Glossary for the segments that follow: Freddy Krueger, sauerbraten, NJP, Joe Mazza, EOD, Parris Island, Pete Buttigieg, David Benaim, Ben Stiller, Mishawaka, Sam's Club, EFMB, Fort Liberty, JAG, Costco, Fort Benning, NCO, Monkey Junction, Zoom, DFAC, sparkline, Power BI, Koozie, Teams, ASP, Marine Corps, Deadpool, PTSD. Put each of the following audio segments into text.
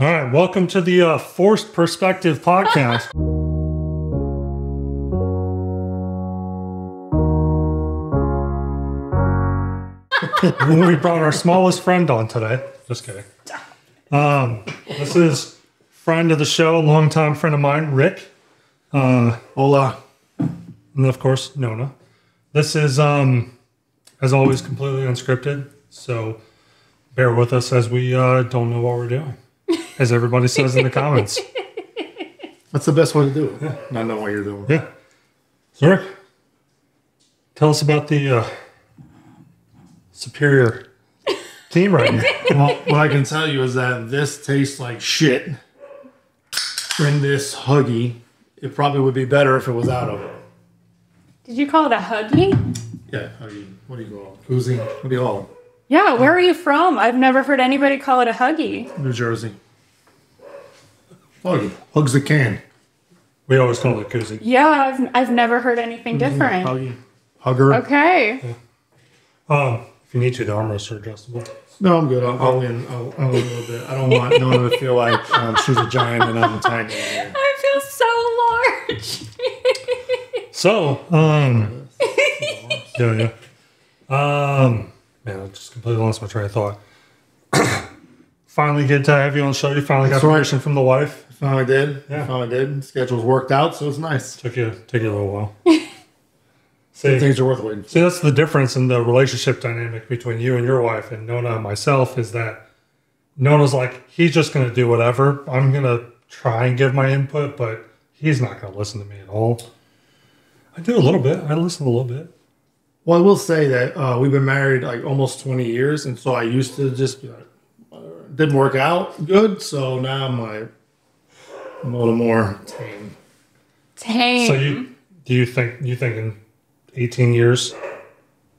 All right, welcome to the Forced Perspective Podcast. We brought our smallest friend on today. Just kidding. This is friend of the show, longtime friend of mine, Rick. Hola. And of course, Nona. This is, as always, completely unscripted. So bear with us as we don't know what we're doing. As everybody says in the comments. That's the best way to do it. Yeah. Not know what you're doing. Yeah. So Rick, tell us about the superior team right now. Well, what I can tell you is that this tastes like shit. In this Huggy, it probably would be better if it was out of it. Did you call it a Huggy? Yeah, Huggy. What do you call it? Uzi? What do you call it? Yeah, where are you from? I've never heard anybody call it a Huggy. New Jersey. Huggy. Hugs the can. We always call it a koozie. Yeah, I've never heard anything different. Huggy. Hugger. Okay. Yeah. If you need to, the armrests are adjustable. No, I'm good. I'll win a little bit. I don't want Nona to feel like she's a giant and I'm a tiny. I feel so large. Man, I just completely lost my train of thought. Finally good to have you on the show. You finally got permission from the wife. Finally did. Yeah. Finally did. Schedule's worked out, so it's nice. Took you a little while. See, things are worth waiting for. See, that's the difference in the relationship dynamic between you and your wife and Nona and myself is that Nona's like, he's just going to do whatever. I'm going to try and give my input, but he's not going to listen to me at all. I do a little bit. I listen a little bit. Well, I will say that we've been married like almost 20 years, and so I used to just be like, didn't work out good, so now I'm like, I'm a little more tame. Tame. So you think in 18 years,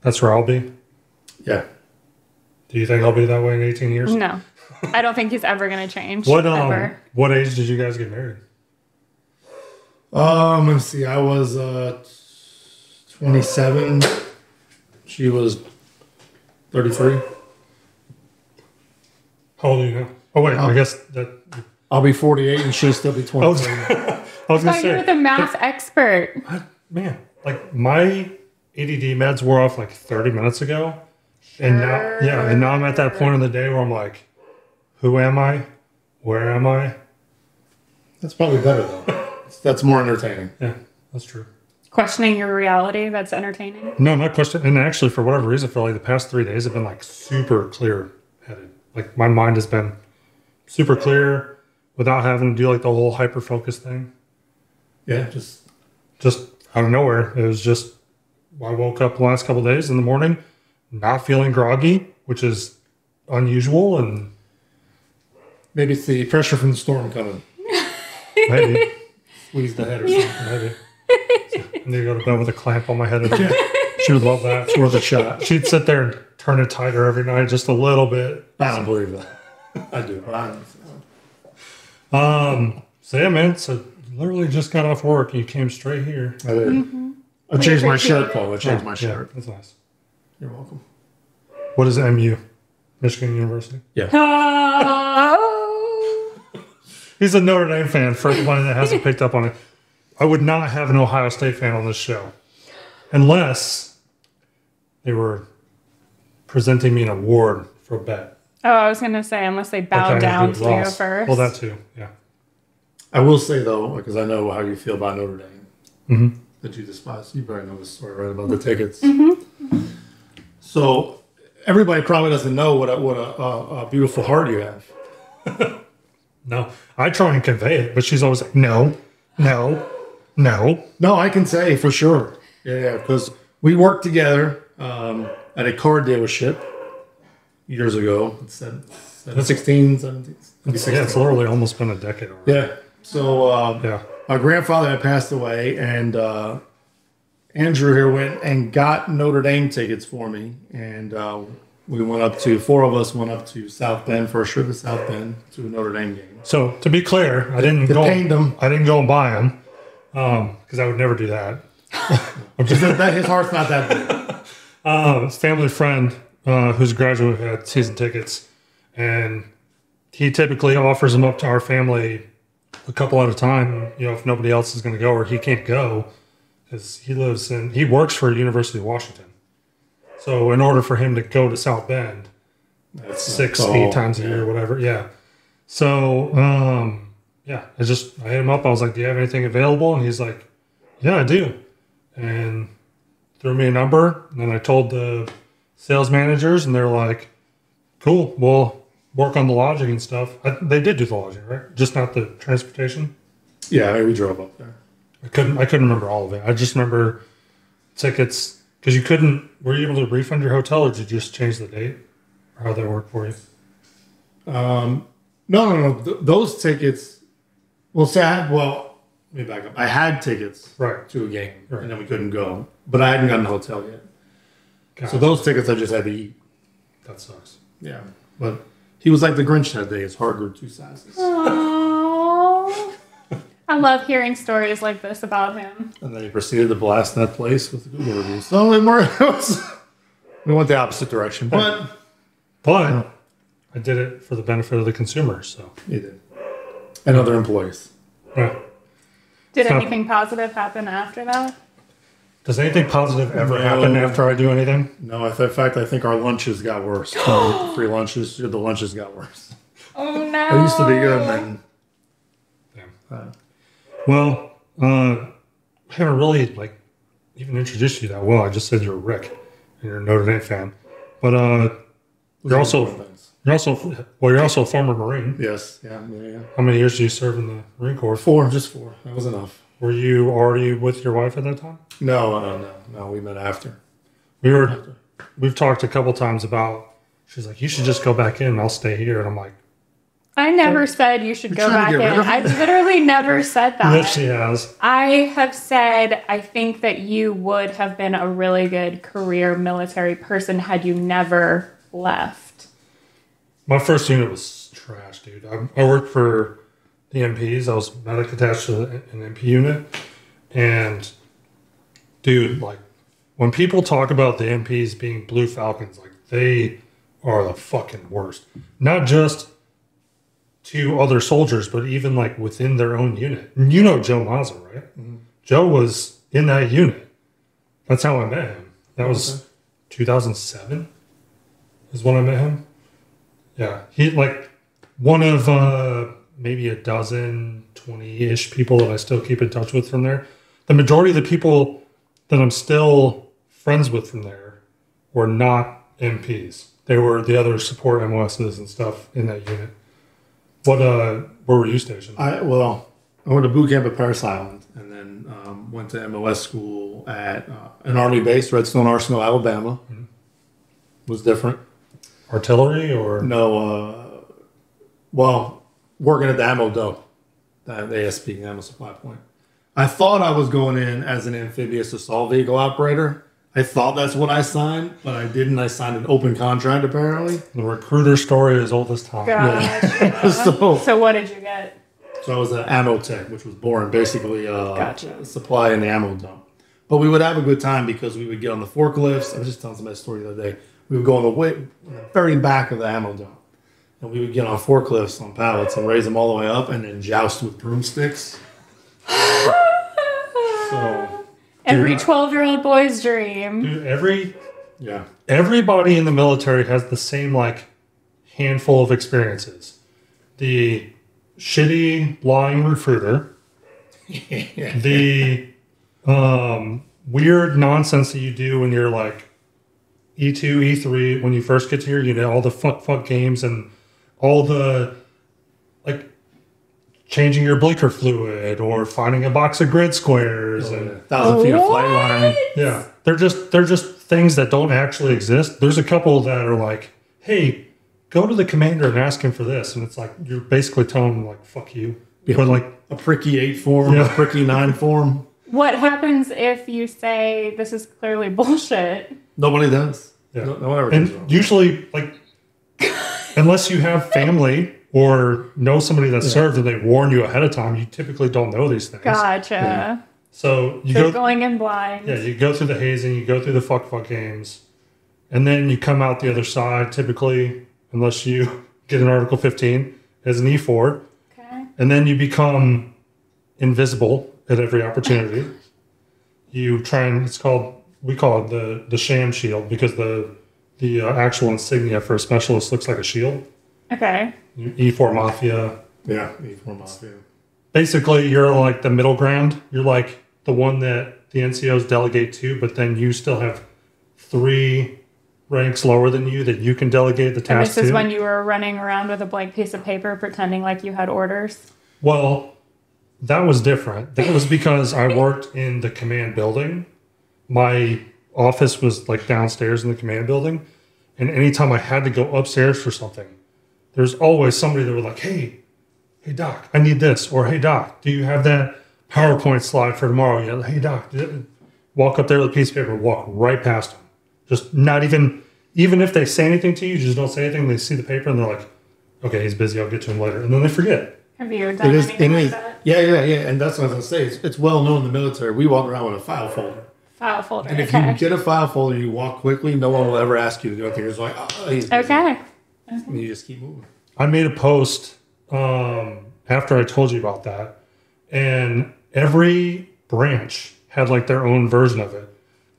that's where I'll be? Yeah. Do you think I'll be that way in 18 years? No. I don't think he's ever going to change. What age did you guys get married? Let's see. I was 27. She was 33. How old are you now? Oh, wait. I guess that... I'll be 48 and she'll still be 20. I was going to say... You're the math expert. Like my ADD meds wore off like 30 minutes ago. Sure. And now I'm at that point in the day where I'm like, who am I? Where am I? That's probably better though. That's more entertaining. Yeah, that's true. Questioning your reality, that's entertaining? No, not question. And actually, for whatever reason, for like the past 3 days have been like super clear-headed. Like my mind has been super clear without having to do like the whole hyper-focus thing. Yeah, just out of nowhere. It was just, I woke up the last couple of days in the morning not feeling groggy, which is unusual. And maybe it's the pressure from the storm coming. Maybe. Squeeze the head or something. Yeah. Maybe. I need to go to bed with a clamp on my head. Yeah. She would love that. It's worth a shot. She'd sit there and turn it tighter every night, just a little bit. I don't believe that. I do. So yeah, man. So literally just got off work. You came straight here. I did. Mm-hmm. I changed my shirt, Paul. I changed my shirt. Yeah, that's nice. You're welcome. What is MU? Michigan University? Yeah. He's a Notre Dame fan for anyone that hasn't picked up on it. I would not have an Ohio State fan on this show unless they were presenting me an award for a bet. Oh, I was going to say, unless they bowed down to you first. Well, that too, yeah. I will say, though, because I know how you feel about Notre Dame, mm-hmm. that you despise. You probably know this story, right, about the tickets. Mm-hmm. So everybody probably doesn't know what a beautiful heart you have. No. I try and convey it, but she's always like, No, I can say for sure. Yeah, because we worked together at a car dealership years ago. It's 16, 17. Yeah, it's literally almost been a decade already. Yeah. So my grandfather had passed away, and Andrew here went and got Notre Dame tickets for me. And we went up to, four of us went up to South Bend for a trip to South Bend to a Notre Dame game. So to be clear, I didn't go and buy them because I would never do that. His heart's not that big. Family friend who's a graduate had season tickets, and he typically offers them up to our family a couple at a time, you know, if nobody else is going to go or he can't go, because he lives in, he works for University of Washington. So in order for him to go to South Bend, that's 6, 8 times a year, whatever. Yeah. So, yeah, I hit him up. I was like, do you have anything available? And he's like, yeah, I do. And threw me a number. And then I told the sales managers and they're like, cool, we'll work on the lodging and stuff. They did do the lodging, right? Just not the transportation. Yeah. We drove up there. I couldn't remember all of it. I just remember tickets because you couldn't, were you able to refund your hotel or did you just change the date or how that worked for you? No. Those tickets. Let me back up. I had tickets to a game, and then we couldn't go. But I hadn't gotten a hotel yet. Gotcha. So those tickets I just had to eat. That sucks. Yeah. But he was like the Grinch that day. His heart grew 2 sizes. Aww. I love hearing stories like this about him. And then he proceeded to blast that place with the Google reviews. So we went the opposite direction. But I did it for the benefit of the consumer. So you did. And other employees. Yeah. Did anything positive happen after that? Does anything positive ever happen after I do anything? No. In fact, I think our lunches got worse. Free lunches. The lunches got worse. Oh, no. It used to be good, man. Yeah. I haven't really, even introduced you that well. I just said you're Rick and you're a Notre Dame fan. But you're also a former Marine. Yes. Yeah. How many years did you serve in the Marine Corps? 4, just 4. That was enough. Were you already with your wife at that time? No. We met after. We've talked a couple times about, she's like, you should just go back in and I'll stay here. And I'm like, I never said you should go back in. I literally never said that. Yes, she has. I have said, I think that you would have been a really good career military person had you never left. My first unit was trash, dude. I worked for the MPs. I was medic attached to an MP unit. And, dude, when people talk about the MPs being Blue Falcons, they are the fucking worst. Not just to other soldiers, but even, within their own unit. And you know Joe Mazza, right? Mm-hmm. Joe was in that unit. That's how I met him. That was 2007 is when I met him. Yeah, he one of maybe a dozen, 20-ish people that I still keep in touch with from there. The majority of the people that I'm still friends with from there were not MPs. They were the other support MOSs and stuff in that unit. Where were you stationed? I went to boot camp at Parris Island and then went to MOS school at an Army base, Redstone Arsenal, Alabama. Mm-hmm. Was different. Artillery or? No, working at the ammo dump, the ASP, the ammo supply point. I thought I was going in as an amphibious assault vehicle operator. I thought that's what I signed, but I didn't. I signed an open contract, apparently. The recruiter story is old as time. Yeah. So what did you get? So I was an ammo tech, which was boring, basically supply in the ammo dump. But we would have a good time because we would get on the forklifts. I was just telling somebody a story the other day. We would go on the very back of the ammo dump, and we would get on forklifts on pallets and raise them all the way up and then joust with broomsticks. Every 12-year-old boy's dream. Dude, everybody in the military has the same, handful of experiences. The shitty, lying recruiter. The weird nonsense that you do when you're, E2, E3, when you first get to your unit, all the fuck games and all the, changing your blinker fluid or finding a box of grid squares and 1,000 feet of flight line. Yeah. They're just things that don't actually exist. There's a couple that are hey, go to the commander and ask him for this. And it's you're basically telling him, fuck you. Yeah. But a pricky 8 form, a pricky 9 form. What happens if you say this is clearly bullshit? Nobody does. Yeah. No one ever does. And usually, unless you have family or know somebody that served and they warn you ahead of time, you typically don't know these things. Gotcha. Yeah. So you're going in blind. Yeah, you go through the hazing, you go through the fuck games, and then you come out the other side typically, unless you get an Article 15. as an E4. Okay. And then you become invisible at every opportunity. You try and, it's called, we call it the sham shield, because the actual insignia for a specialist looks like a shield. Okay. E4 Mafia. Yeah, E4 Mafia. Basically, you're like the middle ground. You're like the one that the NCOs delegate to, but then you still have three ranks lower than you that you can delegate the task to. And this is when you were running around with a blank piece of paper pretending like you had orders? Well, that was different. That was because I worked in the command building. My office was like downstairs in the command building, and anytime I had to go upstairs for something, there's always somebody that was like, hey doc, I need this, or hey doc, do you have that PowerPoint slide for tomorrow yet? Hey doc, walk up there with a piece of paper, walk right past them, just not even if they say anything to you, just don't say anything. They see the paper and they're like, okay, he's busy, I'll get to him later, and then they forget. Have you done anything like that? Yeah, and that's what I was gonna say. It's well known in the military. We walk around with a file folder. And if you get a file folder, you walk quickly. No one will ever ask you to do anything. It's like, oh, he's busy. Okay. And you just keep moving. I made a post after I told you about that, and every branch had like their own version of it.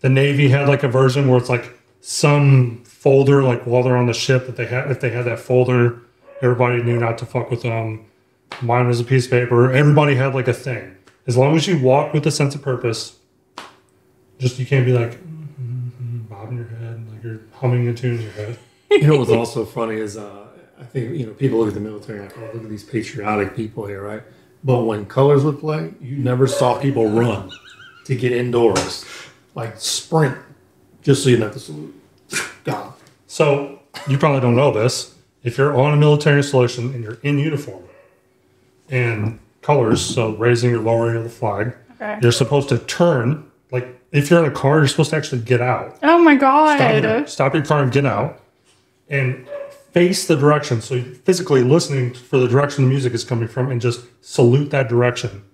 The Navy had like a version where it's like some folder, like while they're on the ship, that they had, if they had that folder, everybody knew not to fuck with them. Mine was a piece of paper. Everybody had like a thing. As long as you walk with a sense of purpose. Just, you can't be like bobbing your head, like you're humming a tune in your head. You know what's also funny is I think, you know, people look at the military and like, oh, look at these patriotic people here, right? But when colors would play, you never saw people run to get indoors, like sprint, just so you don't have to salute. God. So you probably don't know this. If you're on a military installation and you're in uniform and colors, so raising or lowering the flag, okay, you're supposed to turn. Like, if you're in a car, you're supposed to actually get out. Oh, my God. Stop your car and get out. And face the direction. So you're physically listening for the direction the music is coming from and just salute that direction.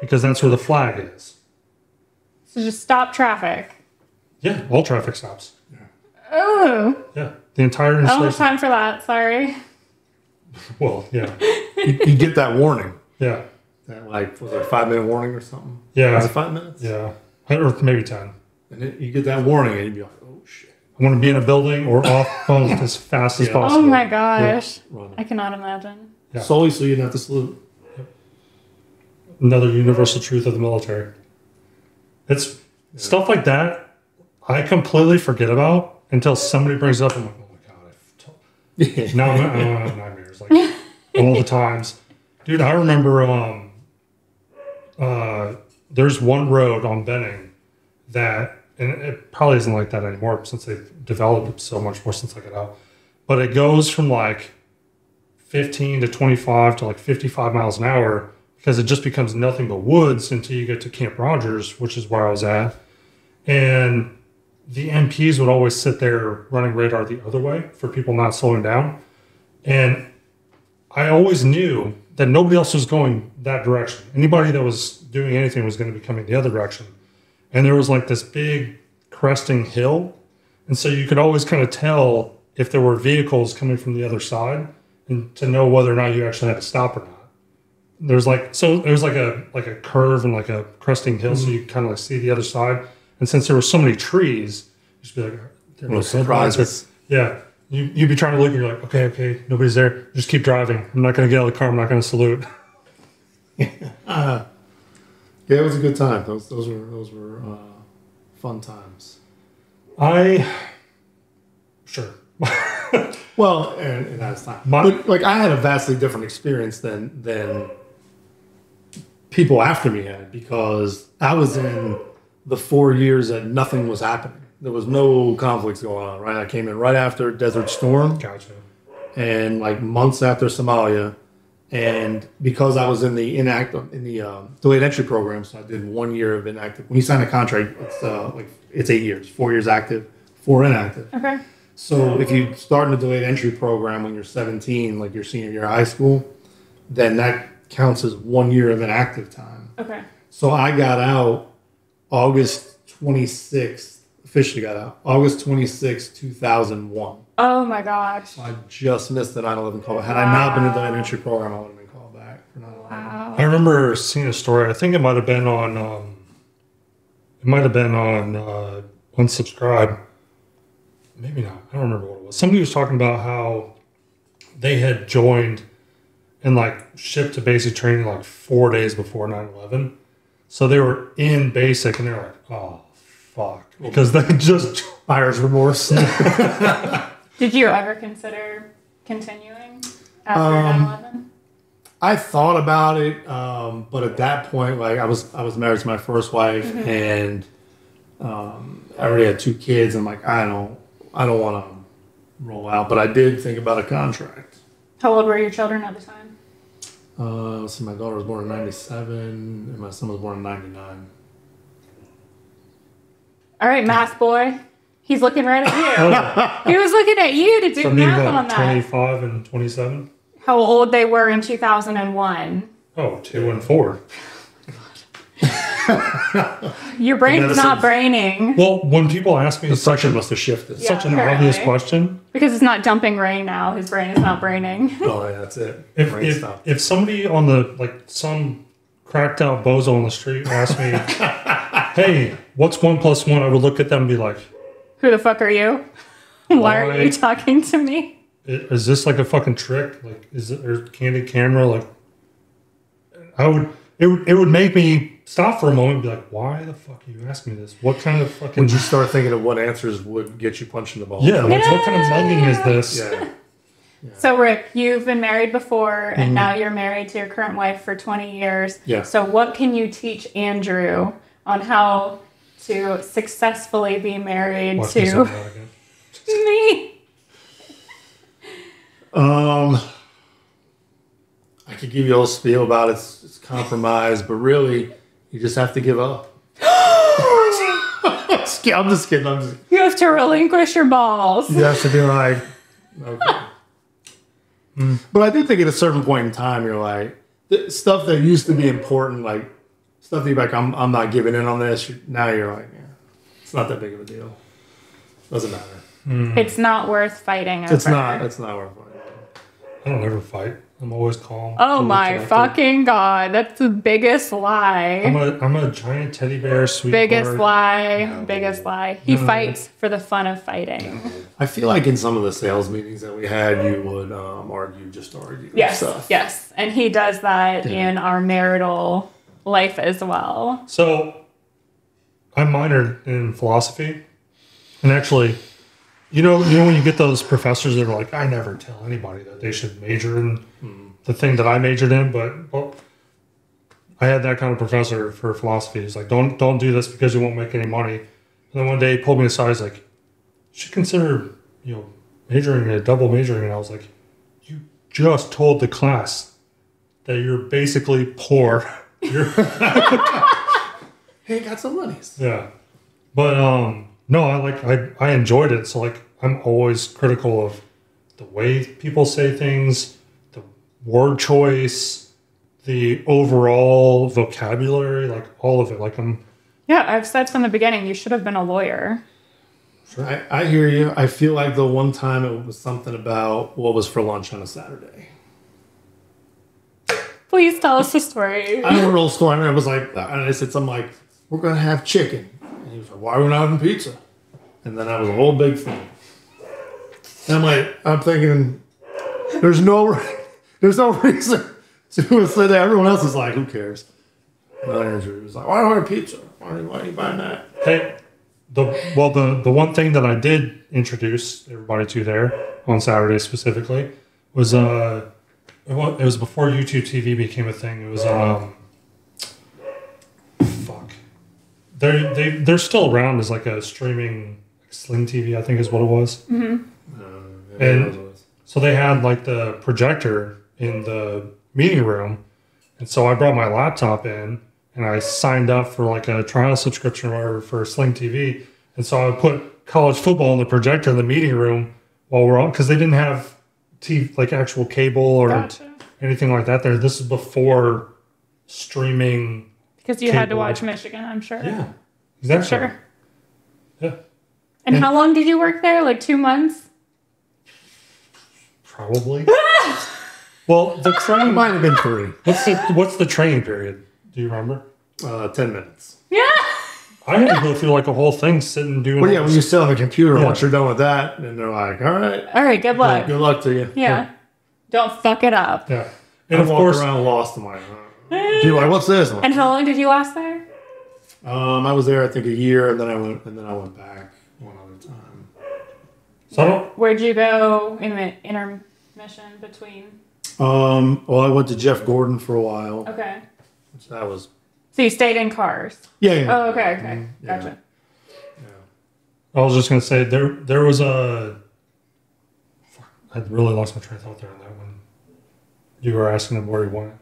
Because that's where the flag is. So just stop traffic. Yeah, all traffic stops. Yeah. Oh. Yeah, the entire installation. I don't have time for that. Sorry. Well, yeah. you get that warning. Yeah. That, like, was it a 5-minute warning or something? Yeah. Was it 5 minutes? Yeah. Or maybe 10. And then you get that warning and you'd be like, oh, shit. I want to be in a building or off phone as fast as possible. Oh, my gosh. Yeah. I cannot imagine. Yeah. Solely so you don't have to salute. Yep. Another universal truth of the military. It's stuff like that I completely forget about until somebody brings up, I'm like, oh, my God. Now I don't have nightmares. Like, all the times. Dude, I remember... there's one road on Benning that, and it probably isn't like that anymore since they've developed so much more since I got out, but it goes from like 15 to 25 to like 55 miles an hour because it just becomes nothing but woods until you get to Camp Rogers, which is where I was at. And the MPs would always sit there running radar the other way for people not slowing down. And I always knew that nobody else was going that direction. Anybody that was doing anything was going to be coming the other direction. And there was like this big cresting hill. And so you could always kind of tell if there were vehicles coming from the other side and to know whether or not you actually had to stop or not. There's like, so it was like a curve and like a cresting hill. So you could kind of like see the other side. And since there were so many trees, you'd just be like, there were surprises. Yeah. You'd be trying to look and you're like, okay, nobody's there. Just keep driving. I'm not going to get out of the car. I'm not going to salute. Yeah, it was a good time. Those were fun times. Sure. Well, and that's time. But like, I had a vastly different experience than people after me had, because I was in the 4 years that nothing was happening. There was no conflicts going on, right? I came in right after Desert Storm. Gotcha. And like months after Somalia. And because I was in the delayed entry program, so I did 1 year of inactive. When you sign a contract, it's 8 years, 4 years active, 4 inactive. Okay. So if you start in the delayed entry program when you're 17, like your senior year of high school, then that counts as 1 year of inactive time. Okay. So I got out August 26th. officially got out August 26, 2001. Oh my gosh. So I just missed the 9/11 call. Had I not been in the elementary program, I would have been called back for 9/11. Wow. I remember seeing a story. I think it might have been on Unsubscribe. Maybe not. I don't remember what it was. Somebody was talking about how they had joined and like shipped to basic training like 4 days before 9/11. So they were in basic and they were like, oh, fuck. Because they just... buyer's remorse. Did you ever consider continuing after 9/11? I thought about it, but at that point, like I was married to my first wife, mm-hmm. and I already had two kids. I'm like, I don't want to roll out, but I did think about a contract. How old were your children at the time? So my daughter was born in 97, and my son was born in 99. All right, math boy. He's looking right at you. He was looking at you to do math on that. 25 and 27. How old they were in 2001. Oh, 2 and 4. Your brain's not braining. Well, when people ask me, the section must have shifted. Yeah, such an obvious question. Because it's not dumping rain now. His brain is not braining. Oh, yeah, that's it. If somebody on the, like, some cracked out bozo on the street asked me, hey, what's 1 plus 1? I would look at them and be like, who the fuck are you? Why are you talking to me? Is this like a fucking trick? Like, is it a candid camera? Like, it would make me stop for a moment and be like, why the fuck are you asking me this? What kind of fucking... Would you start thinking of what answers would get you punched in the balls? Yeah, like, what kind of mugging is this? Yeah. Yeah. So, Rick, you've been married before, and mm-hmm. now you're married to your current wife for 20 years. Yeah. So what can you teach Andrew on how to successfully be married to me? I could give you a whole spiel about it's compromise, but really, you just have to give up. I'm just kidding. You have to relinquish your balls. You have to be like, okay. But I do think at a certain point in time, you're like, stuff that used to be important, like stuff that you're like, I'm not giving in on this. Now you're like, yeah, it's not that big of a deal. Doesn't matter. It's not worth fighting. It's not worth fighting. I don't ever fight. I'm always calm. Oh my fucking God. That's the biggest lie. I'm a giant teddy bear sweetheart. Biggest lie. No. Biggest lie. He fights for the fun of fighting. No. I feel like in some of the sales meetings that we had, you would just argue. Yes. Stuff. Yes. And he does that in our marital life as well. So I minored in philosophy. And actually... You know when you get those professors that are like, I never tell anybody that they should major in the thing that I majored in, but I had that kind of professor for philosophy. He's like, don't do this because you won't make any money. And then one day he pulled me aside. He's like, you should consider majoring in double majoring. And I was like, you just told the class that you're basically poor. Hey, got some monies. Yeah, but no, I enjoyed it. So like I'm always critical of the way people say things, the word choice, the overall vocabulary, like all of it. Like I've said from the beginning, you should have been a lawyer. Sure. I hear you. I feel like the one time it was something about what was for lunch on a Saturday. Please tell us the story. I don't know the story. I mean, I was like, and I said something like, we're gonna have chicken. He was like, why are we not having pizza? And then that was a whole big thing. And I'm thinking, there's no reason to say that. Everyone else is like, who cares? And Andrew was like, why do I have pizza? Why are you buying that? Hey, the one thing that I did introduce everybody to there on Saturday specifically was it was before YouTube TV became a thing. It was They're still around as like a streaming, like Sling TV, I think is what it was. Mm-hmm. And so they had like the projector in the meeting room. And so I brought my laptop in and I signed up for like a trial subscription or whatever for Sling TV. And so I put college football on the projector in the meeting room while we're on, because they didn't have TV, like actual cable or anything like that there. This is before streaming. Because you had to watch Michigan, I'm sure. Yeah, exactly. For sure. Yeah. And how long did you work there? Like 2 months? Probably. Well, the training might have been 3. What's the training period? Do you remember? 10 minutes. Yeah. I had to go through like a whole thing sitting doing. Well, yeah, when you still have a computer, once you're done with that, and they're like, all right, good luck. Good luck to you. Yeah. Don't fuck it up. Yeah. And of course, I walked around lost my. Dude, like, what's this? And how long did you last there? I was there, I think, a year, and then I went back one other time. So where'd you go in the intermission between? Well, I went to Jeff Gordon for a while. Okay. Which that was. So you stayed in cars? Yeah. Yeah. Oh, okay. Yeah. Gotcha. Yeah. I was just gonna say there was a. I really lost my train of thought there on that one. You were asking him where he went.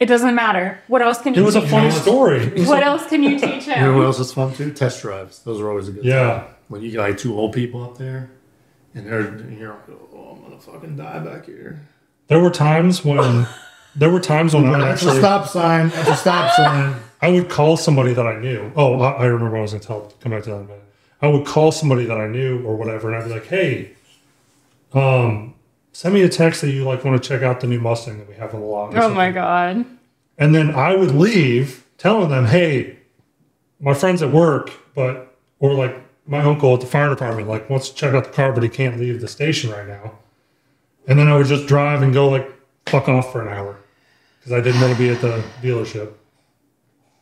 It doesn't matter. What else can you teach him? It was a funny story. What else can you teach him? You know what else is fun too? Test drives. Those are always a good time. When you get like 2 old people up there and you're like, oh, I'm gonna fucking die back here. There were times when I actually at the stop sign. I would call somebody that I knew. Oh, I remember what I was gonna come back to that in a minute. I would call somebody that I knew or whatever, and I'd be like, hey, send me a text that you want to check out the new Mustang that we have on the lot. Oh my God. And then I would leave telling them, hey, my friend's at work, or my uncle at the fire department, wants to check out the car, but he can't leave the station right now. And then I would just drive and go fuck off for an hour. Because I didn't want to be at the dealership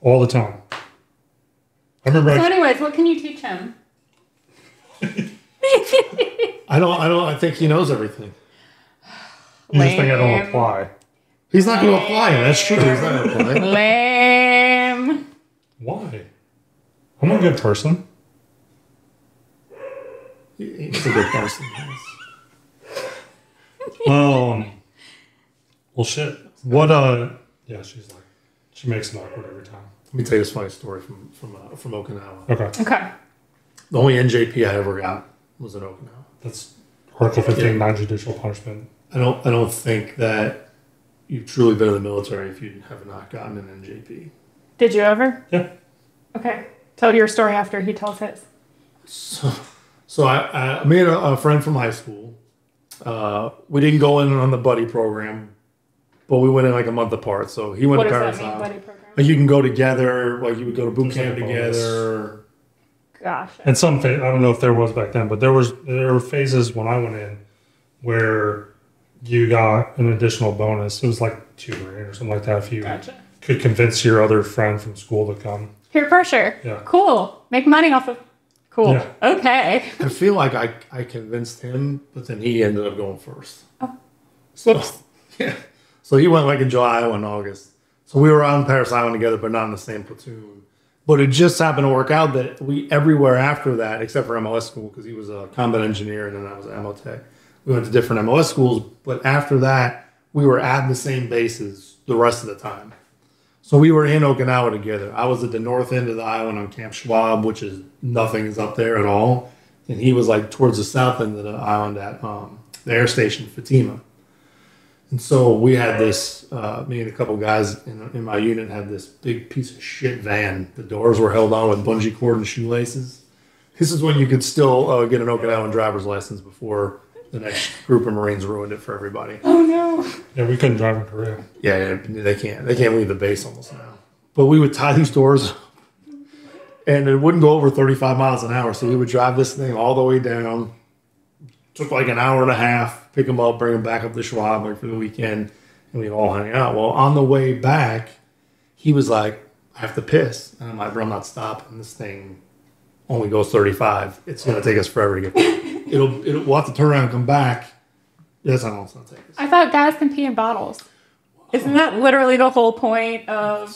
all the time. I remember. So anyways, what can you teach him? I think he knows everything. You just think I don't apply. He's not going to apply. That's true. He's not going to apply. Lame. Why? I'm a good person. He's a good person. Well, shit. What? Yeah, she's like, she makes it awkward every time. Let me tell you this funny story from Okinawa. Okay. Okay. The only NJP I ever got was in Okinawa. That's Article 15, non-judicial punishment. I don't think that you've truly been in the military if you have not gotten an NJP. Did you ever? Yeah. Okay. Tell your story after he tells his. So I made a friend from high school. We didn't go in on the buddy program, but we went in a month apart. So he went to Parris Island. What does that mean, buddy program? You can go together. You would go to boot camp together. Gosh. And I don't know if there was back then, but there were phases when I went in where you got an additional bonus. It was like $2,000 or something like that if you could convince your other friend from school to come. Peer pressure. Yeah. Cool. Make money off of... Cool. Yeah. Okay. I feel like I convinced him, but then he ended up going first. Oh. Whoops. Yeah. So he went in July, I went in August. So we were on Parris Island together, but not in the same platoon. But it just happened to work out that everywhere after that, except for MOS school, because he was a combat engineer and then I was an MOTech. We went to different MOS schools, but after that, we were at the same bases the rest of the time. So we were in Okinawa together. I was at the north end of the island on Camp Schwab, which is nothing is up there at all. And he was towards the south end of the island at the air station, Fatima. And so we had this, me and a couple guys in my unit had this big piece of shit van. The doors were held on with bungee cord and shoelaces. This is when you could still get an Okinawan driver's license before the next group of Marines ruined it for everybody. Oh no! Yeah, we couldn't drive in Korea. Yeah, they can't. They can't leave the base almost now. But we would tie these doors, and it wouldn't go over 35 miles an hour. So we would drive this thing all the way down. Took an hour and a half. Pick them up, bring them back up to Schwab for the weekend, and we'd all hang out. Well, on the way back, he was like, "I have to piss," and I'm like, "Bro, I'm not stopping. This thing only goes 35. It's gonna take us forever to get back." We'll have to turn around and come back. That's how long it's going to take us. I thought guys can pee in bottles. Wow. Isn't that literally the whole point of...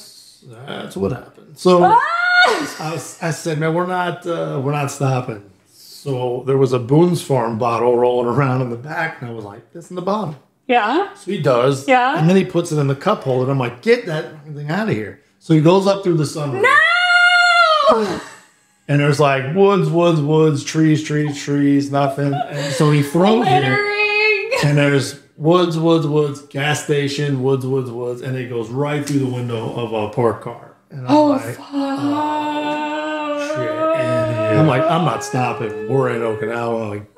That's what happened. So I said, man, we're not stopping. So there was a Boone's Farm bottle rolling around in the back. And I was like, that's in the bottom. Yeah. So he does. Yeah. And then he puts it in the cup holder. And I'm like, get that thing out of here. So he goes up through the sunroof. No! And there's woods, trees, nothing. And so he throws it. And there's woods, gas station, woods. And it goes right through the window of a parked car. And I'm fuck. Oh, shit. And I'm like, I'm not stopping. We're in Okinawa. Like,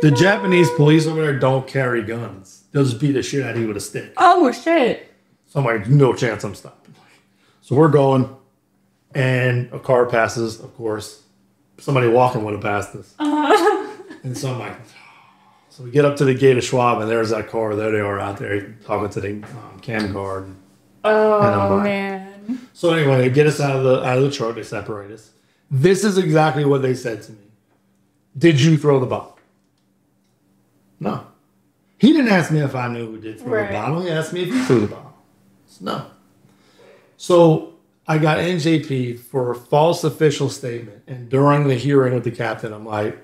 the Japanese police over there don't carry guns. They'll just beat the shit out of you with a stick. Oh, shit. So I'm like, no chance I'm stopping. So we're going, and a car passes, of course. Somebody walking would have passed us. And so I'm like, so we get up to the gate of Schwab, and there's that car. There they are out there talking to the cam guard. Oh, man. So anyway, they get us out of the truck. They separate us. This is exactly what they said to me. Did you throw the bomb? No. He didn't ask me if I knew who did throw the bottle. He asked me if he threw the bottle. No. So I got NJP for a false official statement. And during the hearing with the captain, I'm like,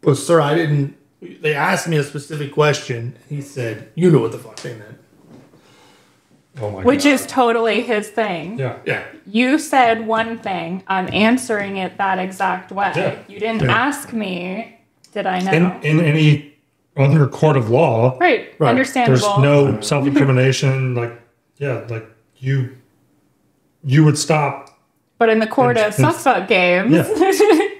but sir, I didn't. They asked me a specific question. He said, you know what the fuck they meant. Oh my God. Which is totally his thing. Yeah. Yeah. You said one thing. I'm answering it that exact way. Yeah. You didn't ask me. Did I know? In any other court of law, right? Understandable. There's no self-incrimination. Like you would stop. But in the court of suck games,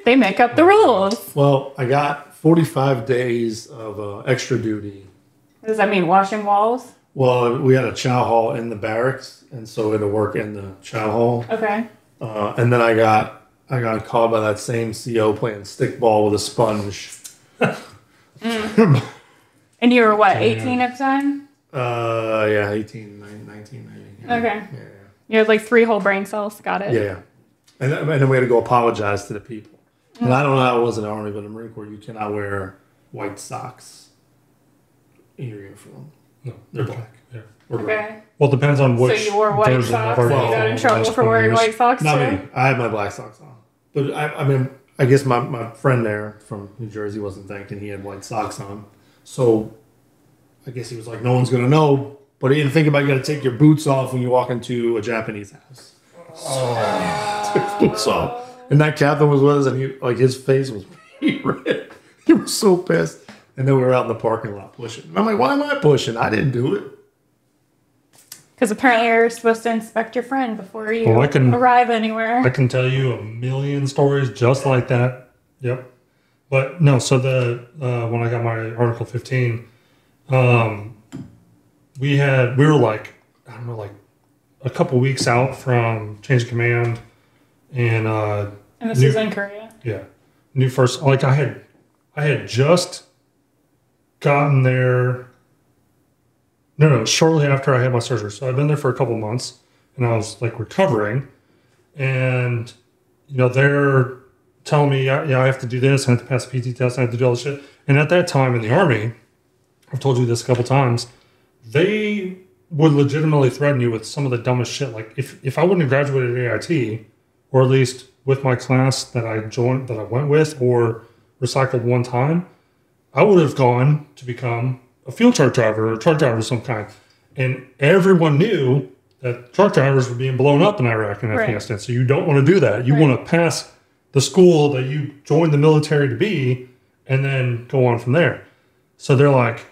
they make up the rules. Well, I got 45 days of extra duty. Does that mean washing walls? Well, we had a chow hall in the barracks, and so we had to work in the chow hall. Okay. And then I got called by that same CO playing stickball with a sponge. And you were what, 18 at the time? Yeah, 18, 19, 19. Yeah. Okay. Yeah. You had like 3 whole brain cells. Got it. Yeah. And then we had to go apologize to the people. Mm. And I don't know how it was in the Army, but in the Marine Corps, you cannot wear white socks in your uniform. No, they're black. Yeah. Okay. Black. Well, it depends on which. So you wore white socks and you got in trouble for wearing white socks too? Not me. I had my black socks on. But I mean, I guess my friend there from New Jersey wasn't thinking he had white socks on. So I guess he was like, no one's going to know. But he didn't think about you got to take your boots off when you walk into a Japanese house. So took his boots off. And that captain was with us, and he, like, his face was red. He was so pissed. And then we were out in the parking lot pushing. And I'm like, why am I pushing? I didn't do it. Because apparently you're supposed to inspect your friend before you arrive anywhere. I can tell you a million stories just like that. Yep. But no, so when I got my Article 15, we were like, I don't know, like a couple weeks out from change of command. And this is in Korea? Yeah. New first, like I had just gotten there. No, shortly after I had my surgery. So I've been there for a couple months, and I was like recovering, and they're telling me, I have to do this, I have to pass a PT test, I have to do all this shit. And at that time in the Army, I've told you this a couple times, they would legitimately threaten you with some of the dumbest shit. Like if I wouldn't have graduated AIT, or at least with my class that I joined, that I went with, or recycled one time, I would have gone to become a field truck driver or a truck driver of some kind. And everyone knew that truck drivers were being blown up in Iraq and Afghanistan. So you don't want to do that. You want to pass the school that you joined the military to be and then go on from there. So they're like,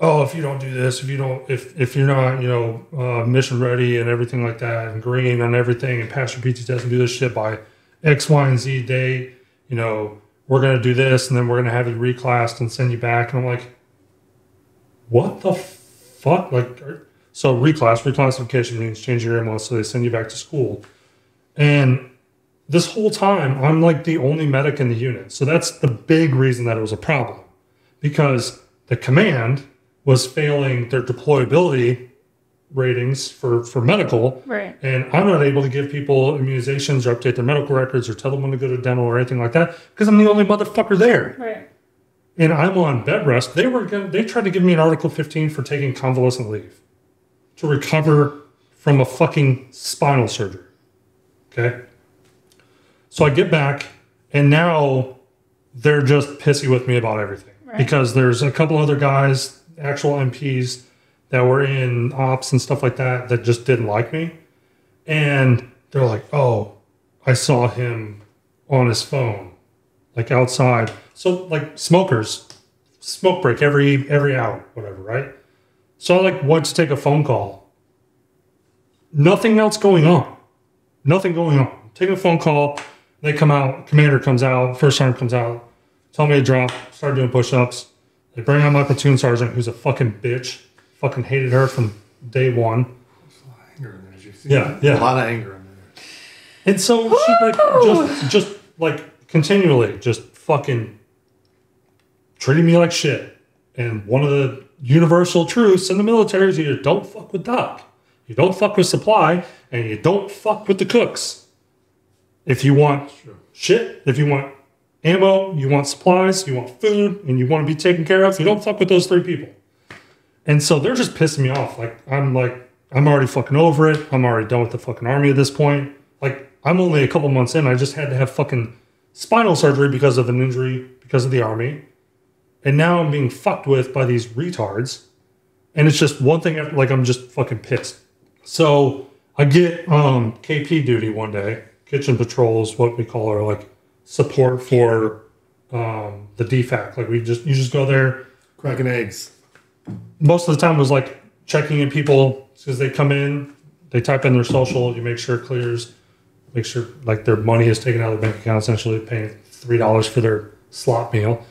oh, if you don't do this, if you're not, mission ready and everything like that and green on everything and pass your PT test and do this shit by X, Y, and Z day, we're going to do this and then we're going to have you reclassed and send you back. And I'm like, what the fuck? Like, so reclassification means changing your MOS, so they send you back to school. And this whole time, I'm like the only medic in the unit. So that's the big reason that it was a problem, because the command was failing their deployability ratings for medical. Right. And I'm not able to give people immunizations or update their medical records or tell them when to go to dental or anything like that, because I'm the only motherfucker there. Right. And I'm on bed rest. They tried to give me an Article 15 for taking convalescent leave to recover from a fucking spinal surgery. Okay? So I get back, and now they're just pissy with me about everything. Right. Because there's a couple other guys, actual MPs, that were in ops and stuff like that, that just didn't like me. And they're like, oh, I saw him on his phone, like outside. So like smokers, smoke break every hour, whatever, right? So I like went to take a phone call. Nothing else going on. Nothing going on. Taking a phone call, They come out, commander comes out, first sergeant comes out, tell me to drop, start doing push-ups. They bring out my platoon sergeant, who's a fucking bitch. Fucking hated her from day one. There's a lot of anger in there. Did you see that? Yeah. A lot of anger in there. And so she like, just like continually just fucking treating me like shit. And one of the universal truths in the military is you don't fuck with doc. You don't fuck with supply, and you don't fuck with the cooks. If you want shit, if you want ammo, you want supplies, you want food, and you want to be taken care of, you don't fuck with those three people. And so they're just pissing me off. Like, I'm already fucking over it. I'm already done with the fucking army at this point. Like, I'm only a couple months in. I just had to have fucking spinal surgery because of an injury, because of the army. And now I'm being fucked with by these retards. And it's just one thing after, like, I'm just fucking pissed. So I get KP duty one day. Kitchen patrols, what we call our like support for the DFAC. Like you just go there, cracking eggs. Most of the time it was like checking in people because they come in, they type in their social, you make sure it clears, make sure like their money is taken out of their bank account, essentially paying $3 for their slot meal.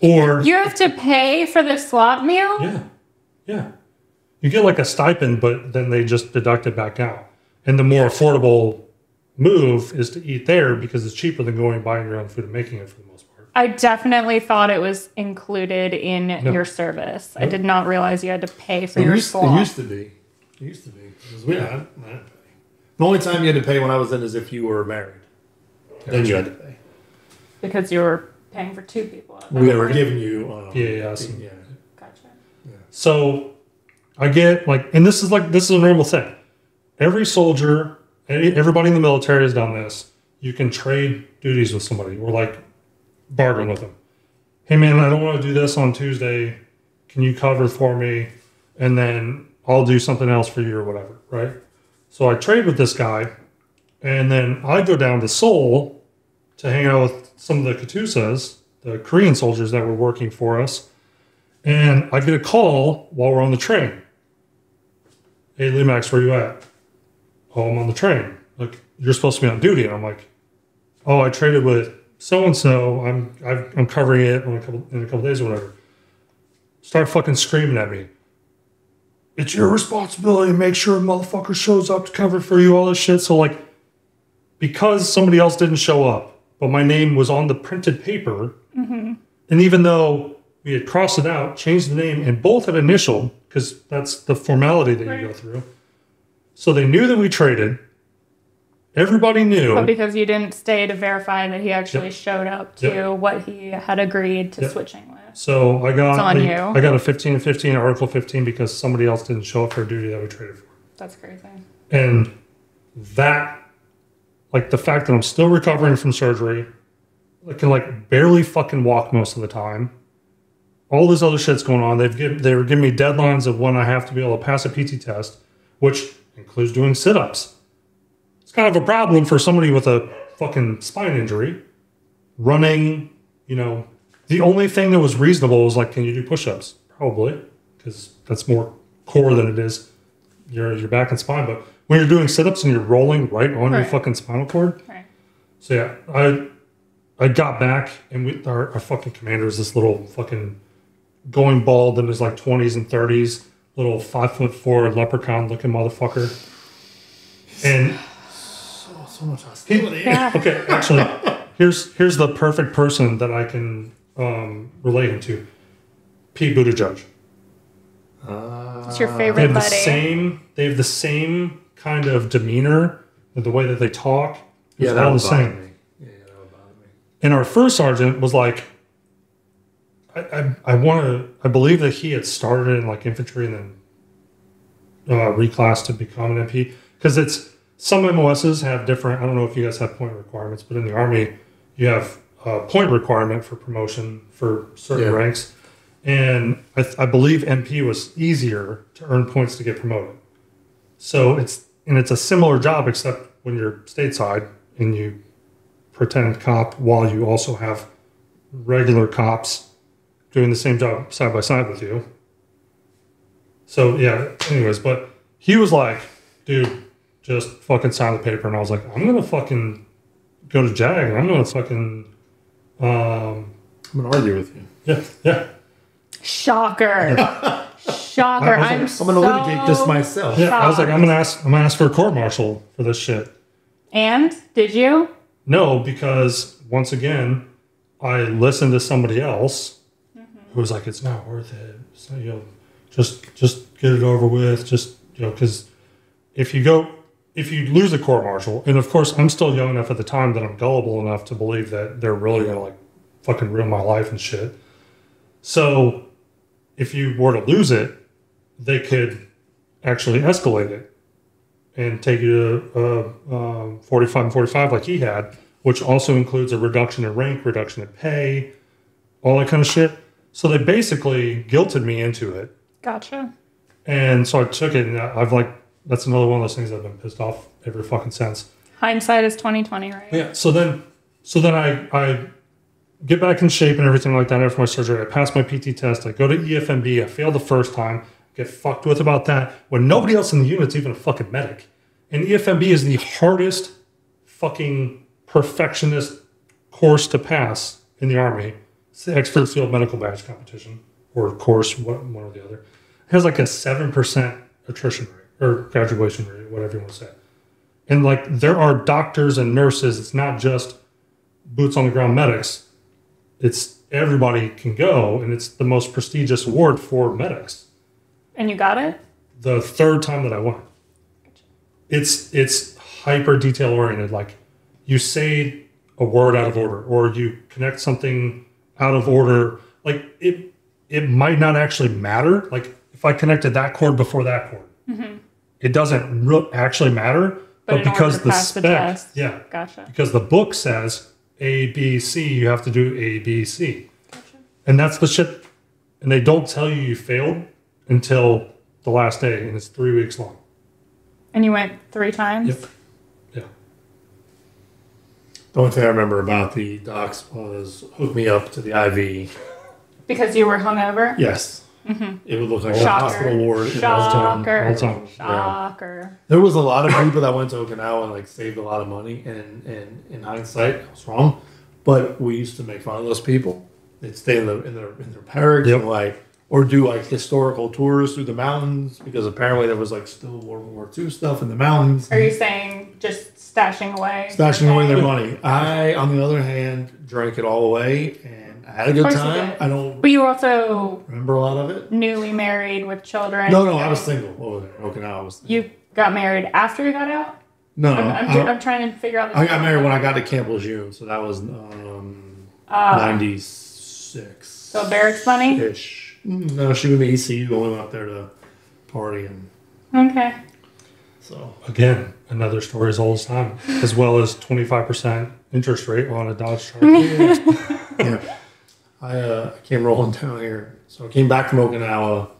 Or you have to pay for the slot meal? Yeah. Yeah. You get like a stipend, but then they just deduct it back out. And the more affordable move is to eat there because it's cheaper than going buying your own food and making it for the most part. I definitely thought it was included in your service. I did not realize you had to pay for your slot. It used to be. It used to be. I didn't pay. The only time you had to pay when I was in is if you were married. Then you had to pay. Because you were paying for two people. We were giving you... Yeah. Gotcha. Yeah. So I get like... And this is a normal thing. Every soldier... Everybody in the military has done this. You can trade duties with somebody or like bargain with them. Hey man, I don't want to do this on Tuesday. Can you cover for me? And then I'll do something else for you or whatever, right? So I trade with this guy and then I go down to Seoul to hang out with some of the Katusas, the Korean soldiers that were working for us. And I get a call while we're on the train. Hey Lee Max, where you at? Oh, I'm on the train. Like, you're supposed to be on duty. And I'm like, oh, I traded with so-and-so. I'm covering it in a couple days or whatever. Start fucking screaming at me. It's your responsibility to make sure a motherfucker shows up to cover for you, all this shit. So, like, because somebody else didn't show up, but my name was on the printed paper, and even though we had crossed it out, changed the name, and both had initial, because that's the formality that you go through. So they knew that we traded. Everybody knew. But because you didn't stay to verify that he actually showed up to what he had agreed to switching with. So I got I got a 15-15, Article 15, because somebody else didn't show up for a duty that we traded for. That's crazy. And that, like the fact that I'm still recovering from surgery, I can like barely fucking walk most of the time. All this other shit's going on. They were giving me deadlines of when I have to be able to pass a PT test, which... includes doing sit-ups. It's kind of a problem for somebody with a fucking spine injury. Running, you know, the only thing that was reasonable was like, can you do push-ups? Probably, because that's more core than it is your back and spine. But when you're doing sit-ups and you're rolling right on your fucking spinal cord. Right. So yeah, I got back and our fucking commander is this little fucking going bald in his like 20s and 30s. Little 5'4" leprechaun looking motherfucker, and so much hostility. Okay, actually, here's the perfect person that I can relate him to. Pete Buttigieg. It's your favorite. They have the same kind of demeanor, the way that they talk. Yeah, that was the same. Yeah, that would bother me. And our first sergeant was like. I believe that he had started in like infantry and then reclassed to become an MP because it's some MOSs have different. I don't know if you guys have point requirements, but in the Army you have a point requirement for promotion for certain ranks, and I believe MP was easier to earn points to get promoted. So it's a similar job except when you're stateside and you pretend cop while you also have regular cops. Doing the same job side by side with you. So yeah, anyways, but he was like, dude, just fucking sign the paper. And I was like, I'm going to fucking go to JAG, and I'm going to fucking... I'm going to argue with you. Yeah, yeah. Shocker. Shocker. I'm going to litigate this myself. Yeah, I was like, I'm going to ask for a court-martial for this shit. And? Did you? No, because once again, I listened to somebody else who was like, it's not worth it. So, you know, just get it over with. Just, you know, because if you lose a court-martial, and of course, I'm still young enough at the time that I'm gullible enough to believe that they're really going to, like, fucking ruin my life and shit. So if you were to lose it, they could actually escalate it and take you to 45 and 45 like he had, which also includes a reduction in rank, reduction in pay, all that kind of shit. So they basically guilted me into it. Gotcha. And so I took it, and I've like, that's another one of those things I've been pissed off ever fucking since. Hindsight is 20/20, right? Yeah. So then I get back in shape and everything like that after my surgery. I pass my PT test. I go to EFMB. I fail the first time. Get fucked with about that when nobody else in the unit's even a fucking medic. And EFMB is the hardest fucking perfectionist course to pass in the Army. It's the Expert Field Medical Badge competition or course, one or the other. It has like a 7% attrition rate or graduation rate, whatever you want to say. And like there are doctors and nurses. It's not just boots on the ground medics. It's everybody can go, and it's the most prestigious award for medics. And you got it? The third time that I went. Gotcha. It's hyper detail oriented. Like you say a word out of order, or you connect something out of order. Like it might not actually matter. Like if I connected that chord before that chord, it doesn't actually matter. But because the spec, yeah, gotcha. Because the book says A, B, C, you have to do A, B, C, gotcha. And that's the shit. And they don't tell you you failed until the last day, and it's 3 weeks long. And you went 3 times? Yep. Yeah. The only thing I remember about the docs was hook me up to the IV. Because you were hungover? Yes. Mm-hmm. It would look like a hospital ward. Shocker. Yeah. There was a lot of people that went to Okinawa and like saved a lot of money, and in hindsight, I was wrong. But we used to make fun of those people. They'd stay in their barracks, yep, and like, or do like historical tours through the mountains, because apparently there was like still World War II stuff in the mountains. Are you saying just stashing away their money? I, on the other hand, drank it all away, and I had a good time. I don't. But you also remember a lot of it. Newly married with children. No, I was single over there. Okinawa, I was single. You got married after you got out? No, I'm trying to figure out. I got married when I got to Camp Lejeune, so that was 96. So barracks money ish. No, she went to ECU. Only went up there to party and. Okay. So again, another story as old as time, as well as 25% interest rate on a Dodge Charger. Yeah. I came rolling down here, so I came back from Okinawa,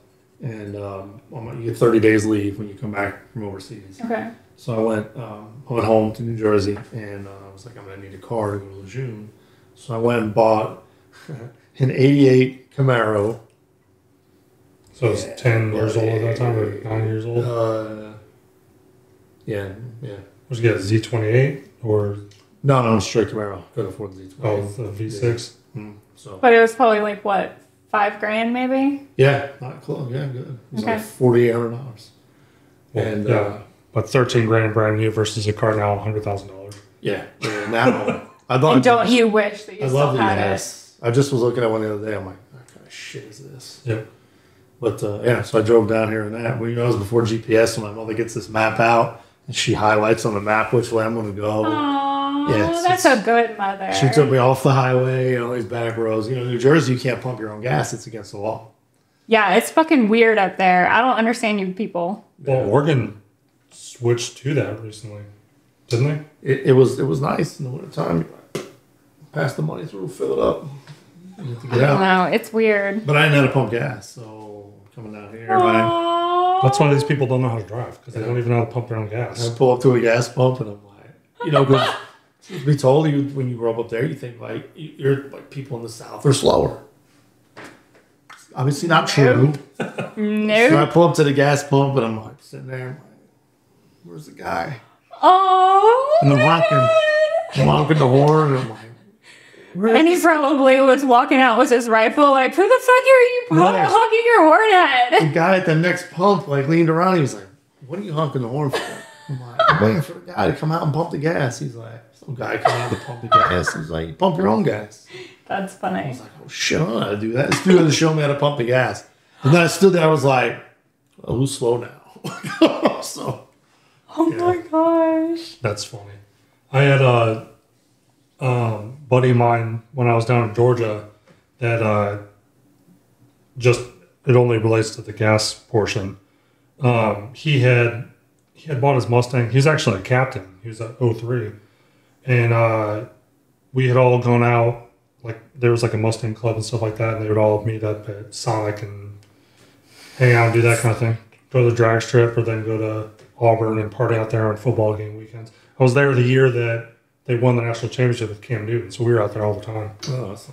and you get 30 days leave when you come back from overseas. Okay. So I went home to New Jersey, and I was like, I'm gonna need a car to go to Lejeune. So I went and bought an '88 Camaro. So it's 10 years old at that time, or 9 years old? Yeah. Was it a Z28 or? No, straight Camaro. Could afford the Z28. Oh, the V6. Yeah. So. But it was probably like, what, $5,000 maybe? Yeah, not close. Yeah, good. It was like $4,800. Well, and yeah, but $13,000 brand new versus a car now $100,000. Yeah, now I love. And don't you wish that you still had it? I just was looking at one the other day. I'm like, what kind of shit is this? Yeah. But yeah, so I drove down here in that. Well, you know, it was before GPS, and my mother gets this map out, and she highlights on the map which way I'm going to go. Aww, yeah, that's a good mother. She took me off the highway and all these back roads. You know, New Jersey, you can't pump your own gas. It's against the law. Yeah, it's fucking weird up there. I don't understand you people. Well, Oregon switched to that recently, didn't they? It was nice in the wintertime. Pass the money through, fill it up. You have to get out. I don't know. It's weird. But I didn't know how to pump gas, so. Coming down here, man. That's why these people don't know how to drive, because they don't even know how to pump their own gas. I pull up to a gas pump, and I'm like, you know, because to be told, you when you grow up there, you think like you're like people in the South are slower. It's obviously not true. No. So I pull up to the gas pump, and I'm like sitting there, I'm like, where's the guy? Oh. And I'm rocking. honking the horn. And I'm like, and he probably was walking out with his rifle, like, who the fuck are you honking your horn at? The guy at the next pump, like, leaned around. He was like, what are you honking the horn for? I'm like, I'm waiting for the guy to come out and pump the gas. He's like, some guy come out to pump the gas. He's like, pump your own gas. That's funny. I was like, oh, shit, I don't know how to do that. This dude had to show me how to pump the gas. And then I stood there. I was like, oh, who's slow now? So, oh, yeah. My gosh. That's funny. I had a buddy of mine when I was down in Georgia that it only relates to the gas portion. He had bought his Mustang. He was actually a captain. He was at 03. And we had all gone out. Like, there was like a Mustang club and stuff like that. And they would all meet up at Sonic and hang out and do that kind of thing. Go to the drag strip or then go to Auburn and party out there on football game weekends. I was there the year that they won the national championship with Cam Newton, so we were out there all the time. Oh, that's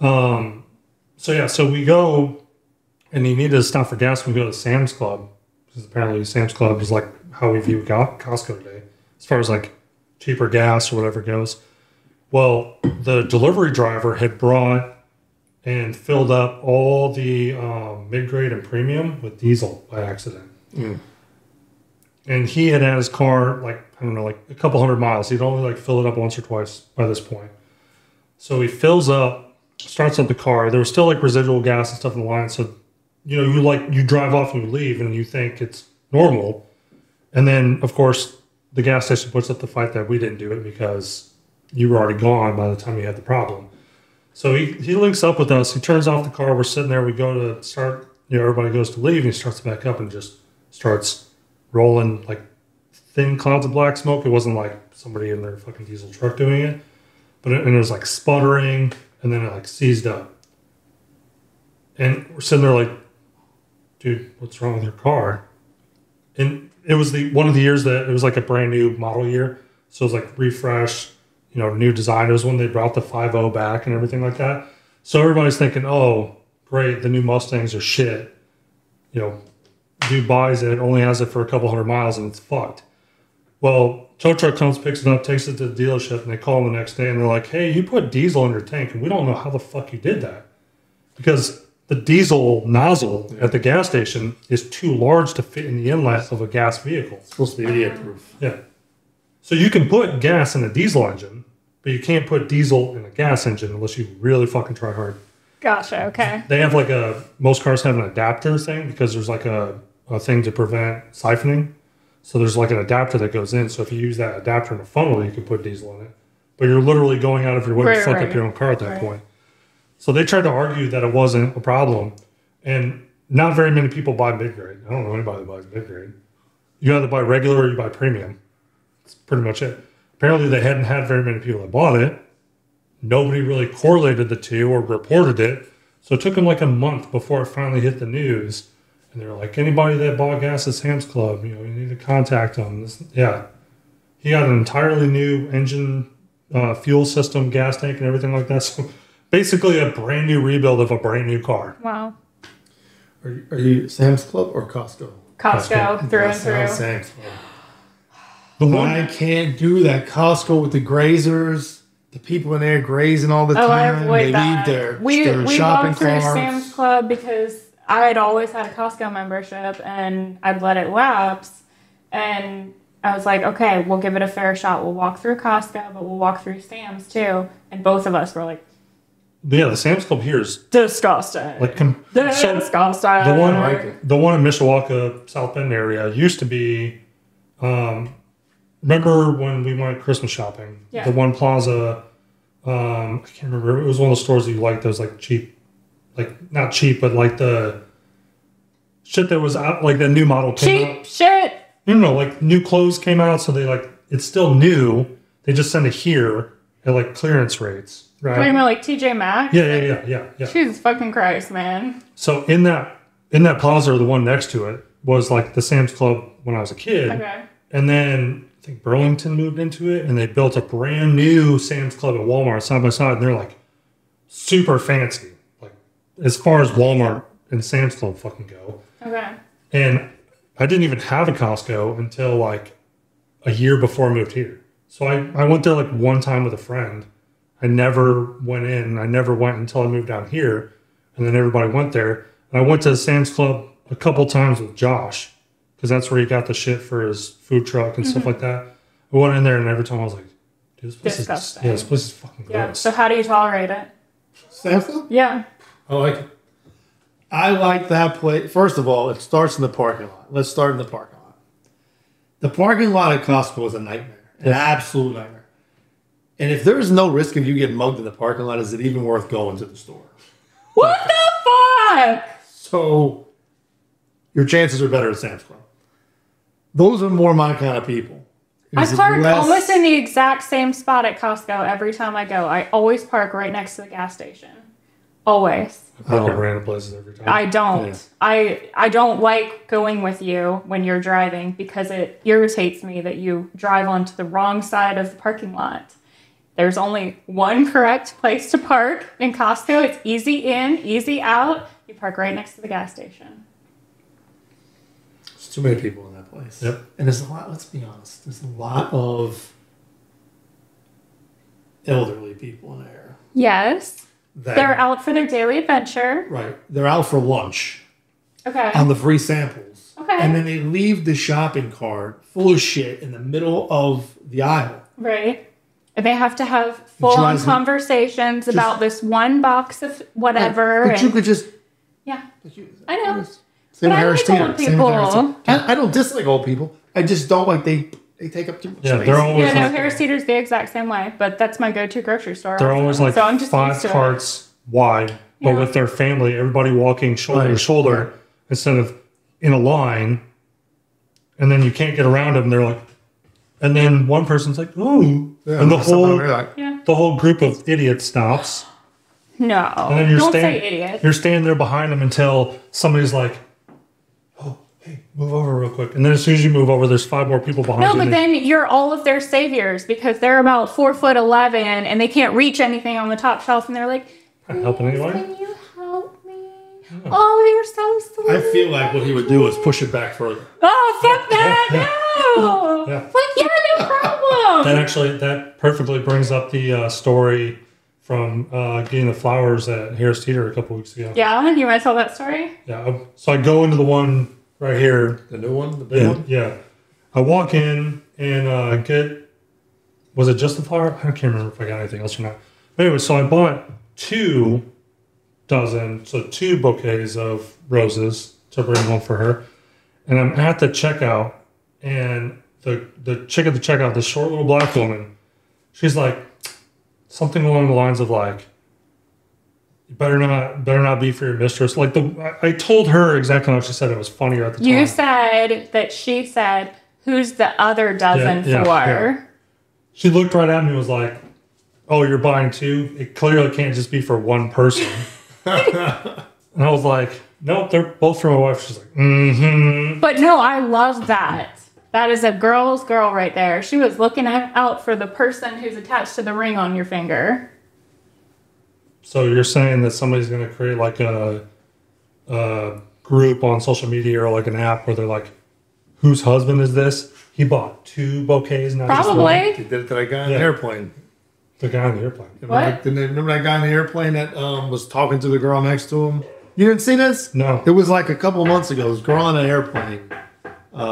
nice. So we go, and he needed to stop for gas. We go to Sam's Club, because apparently Sam's Club is like how we view Costco today, as far as like cheaper gas or whatever goes. Well, the delivery driver had brought and filled up all the mid-grade and premium with diesel by accident. Mm. And he had his car, like, I don't know, like a couple hundred miles. He'd only like fill it up once or twice by this point. So he fills up, starts up the car. There was still like residual gas and stuff in the line. So, you know, you drive off and you leave and you think it's normal. And then, of course, the gas station puts up the fight that we didn't do it because you were already gone by the time you had the problem. So he links up with us. He turns off the car. We're sitting there. We go to start, you know, everybody goes to leave. And he starts back up and just starts rolling like thin clouds of black smoke. It wasn't like somebody in their fucking diesel truck doing it, but it was like sputtering, and then it like seized up. And we're sitting there like, dude, what's wrong with your car? And it was one of the years that it was like a brand new model year, so it was like refresh, you know, new design. It was when they brought the 5.0 back and everything like that. So everybody's thinking, oh, great, the new Mustangs are shit. You know, dude buys it, only has it for a couple hundred miles, and it's fucked. Well, tow truck comes, picks it up, takes it to the dealership, and they call him the next day, and they're like, hey, you put diesel in your tank, and we don't know how the fuck you did that. Because the diesel nozzle at the gas station is too large to fit in the inlet of a gas vehicle. It's supposed to be idiot-proof. Yeah. So you can put gas in a diesel engine, but you can't put diesel in a gas engine unless you really fucking try hard. Gotcha, okay. They have like most cars have an adapter thing because there's like a thing to prevent siphoning. So there's like an adapter that goes in. So if you use that adapter in a funnel, you can put diesel in it. But you're literally going out of your way to fuck up your own car at that point. So they tried to argue that it wasn't a problem. And not very many people buy mid-grade. I don't know anybody that buys mid-grade. You either buy regular or you buy premium. That's pretty much it. Apparently they hadn't had very many people that bought it. Nobody really correlated the two or reported it. So it took them like a month before it finally hit the news. And they're like, anybody that bought gas at Sam's Club, you know, you need to contact them. Yeah. He got an entirely new engine, fuel system, gas tank, and everything like that. So basically a brand new rebuild of a brand new car. Wow. Are you Sam's Club or Costco? Costco. Through and through. Sam's Club. I can't do that. Costco with the grazers. The people in there grazing all the time. I avoid that. We walked through Sam's Club because I had always had a Costco membership, and I'd let it lapse, and I was like, okay, we'll give it a fair shot. We'll walk through Costco, but we'll walk through Sam's too, and both of us were like... Yeah, the Sam's Club here is... disgusting. Like, disgusting. The one in Mishawaka, South Bend area used to be... remember when we went Christmas shopping? Yeah. The one plaza... I can't remember. It was one of the stores that you liked that was like cheap. Like, not cheap, but like the shit that was out, like the new model came out. Cheap shit! No, like new clothes came out, so they like, it's still new. They just send it here at like clearance rates, right? Talking about like TJ Maxx? Yeah. Jesus fucking Christ, man. So in that plaza, or the one next to it, was like the Sam's Club when I was a kid. Okay. And then I think Burlington moved into it, and they built a brand new Sam's Club at Walmart side by side, and they're like super fancy. As far as Walmart and Sam's Club fucking go. Okay. And I didn't even have a Costco until like a year before I moved here. So I went there like one time with a friend. I never went in. I never went until I moved down here. And then everybody went there. And I went to Sam's Club a couple times with Josh, because that's where he got the shit for his food truck and stuff like that. I went in there, and every time I was like, dude, this place disgusting. Is, yeah, this place is fucking gross. So how do you tolerate it? Sam's Club? Yeah. I like it. I like that place. First of all, it starts in the parking lot. Let's start in the parking lot. The parking lot at Costco is a nightmare, an absolute nightmare. And if there's no risk of you getting mugged in the parking lot, is it even worth going to the store? What the fuck? So your chances are better at Sam's Club. Those are more my kind of people. I park almost in the exact same spot at Costco every time I go. I always park right next to the gas station. Always. I park at random places every time. I don't. Yeah. I don't like going with you when you're driving, because it irritates me that you drive onto the wrong side of the parking lot. There's only one correct place to park in Costco. It's easy in, easy out. You park right next to the gas station. There's too many people in that place. Yep. And there's a lot, let's be honest, there's a lot of elderly people in there. Yes. They're out for their daily adventure. Right. They're out for lunch. Okay. On the free samples. Okay. And then they leave the shopping cart full of shit in the middle of the aisle. Right. And they have to have full-on conversations about this one box of whatever. Right. But you could just... Yeah. I know. Same with Harris Teeter. I don't dislike old people. I just don't like they take up too much space. They're always Harris Teeter's the exact same way, but that's my go-to grocery store. They're always like five carts wide, but with their family, everybody walking shoulder to shoulder instead of in a line. And then you can't get around them. They're like... And then one person's like, "Oh," and the whole group of idiots stops. No, and then don't say idiot. You're standing there behind them until somebody's like, "Oh, hey, move over real quick." And then as soon as you move over, there's five more people behind you. No, but then you're all of their saviors, because they're about 4'11" and they can't reach anything on the top shelf, and they're like, "Can you help me? Yeah. Oh, you're so sweet." I feel like what he would do is push it back further. Oh, fuck that! No. Yeah. Like, yeah, no problem. That perfectly brings up the story from getting the flowers at Harris Teeter a couple weeks ago. Yeah, you want to tell that story? Yeah. So I go into the one right here. The new one? The big one? Yeah. I walk in and was it just the flower? I can't remember if I got anything else or not. But anyway, so I bought 2 bouquets of roses to bring home for her. And I'm at the checkout. And the chick at the checkout, the short little black woman, she's like something along the lines of like, "You better not be for your mistress." Like I told her exactly what she said. It was funnier at the time. You said that she said, "Who's the other dozen for?" Yeah. She looked right at me and was like, "Oh, you're buying 2? It clearly can't just be for one person." And I was like, "Nope, they're both for my wife." She's like, "Mm-hmm." But no, I love that. That is a girl's girl right there. She was looking out for the person who's attached to the ring on your finger. So you're saying that somebody's going to create like a group on social media or like an app where they're like, "Whose husband is this? He bought 2 bouquets." Not probably. He did it to that guy on the airplane. The guy on the airplane. What? Remember that guy on the airplane that was talking to the girl next to him? You didn't see this? No. It was like a couple of months ago. This girl on an airplane.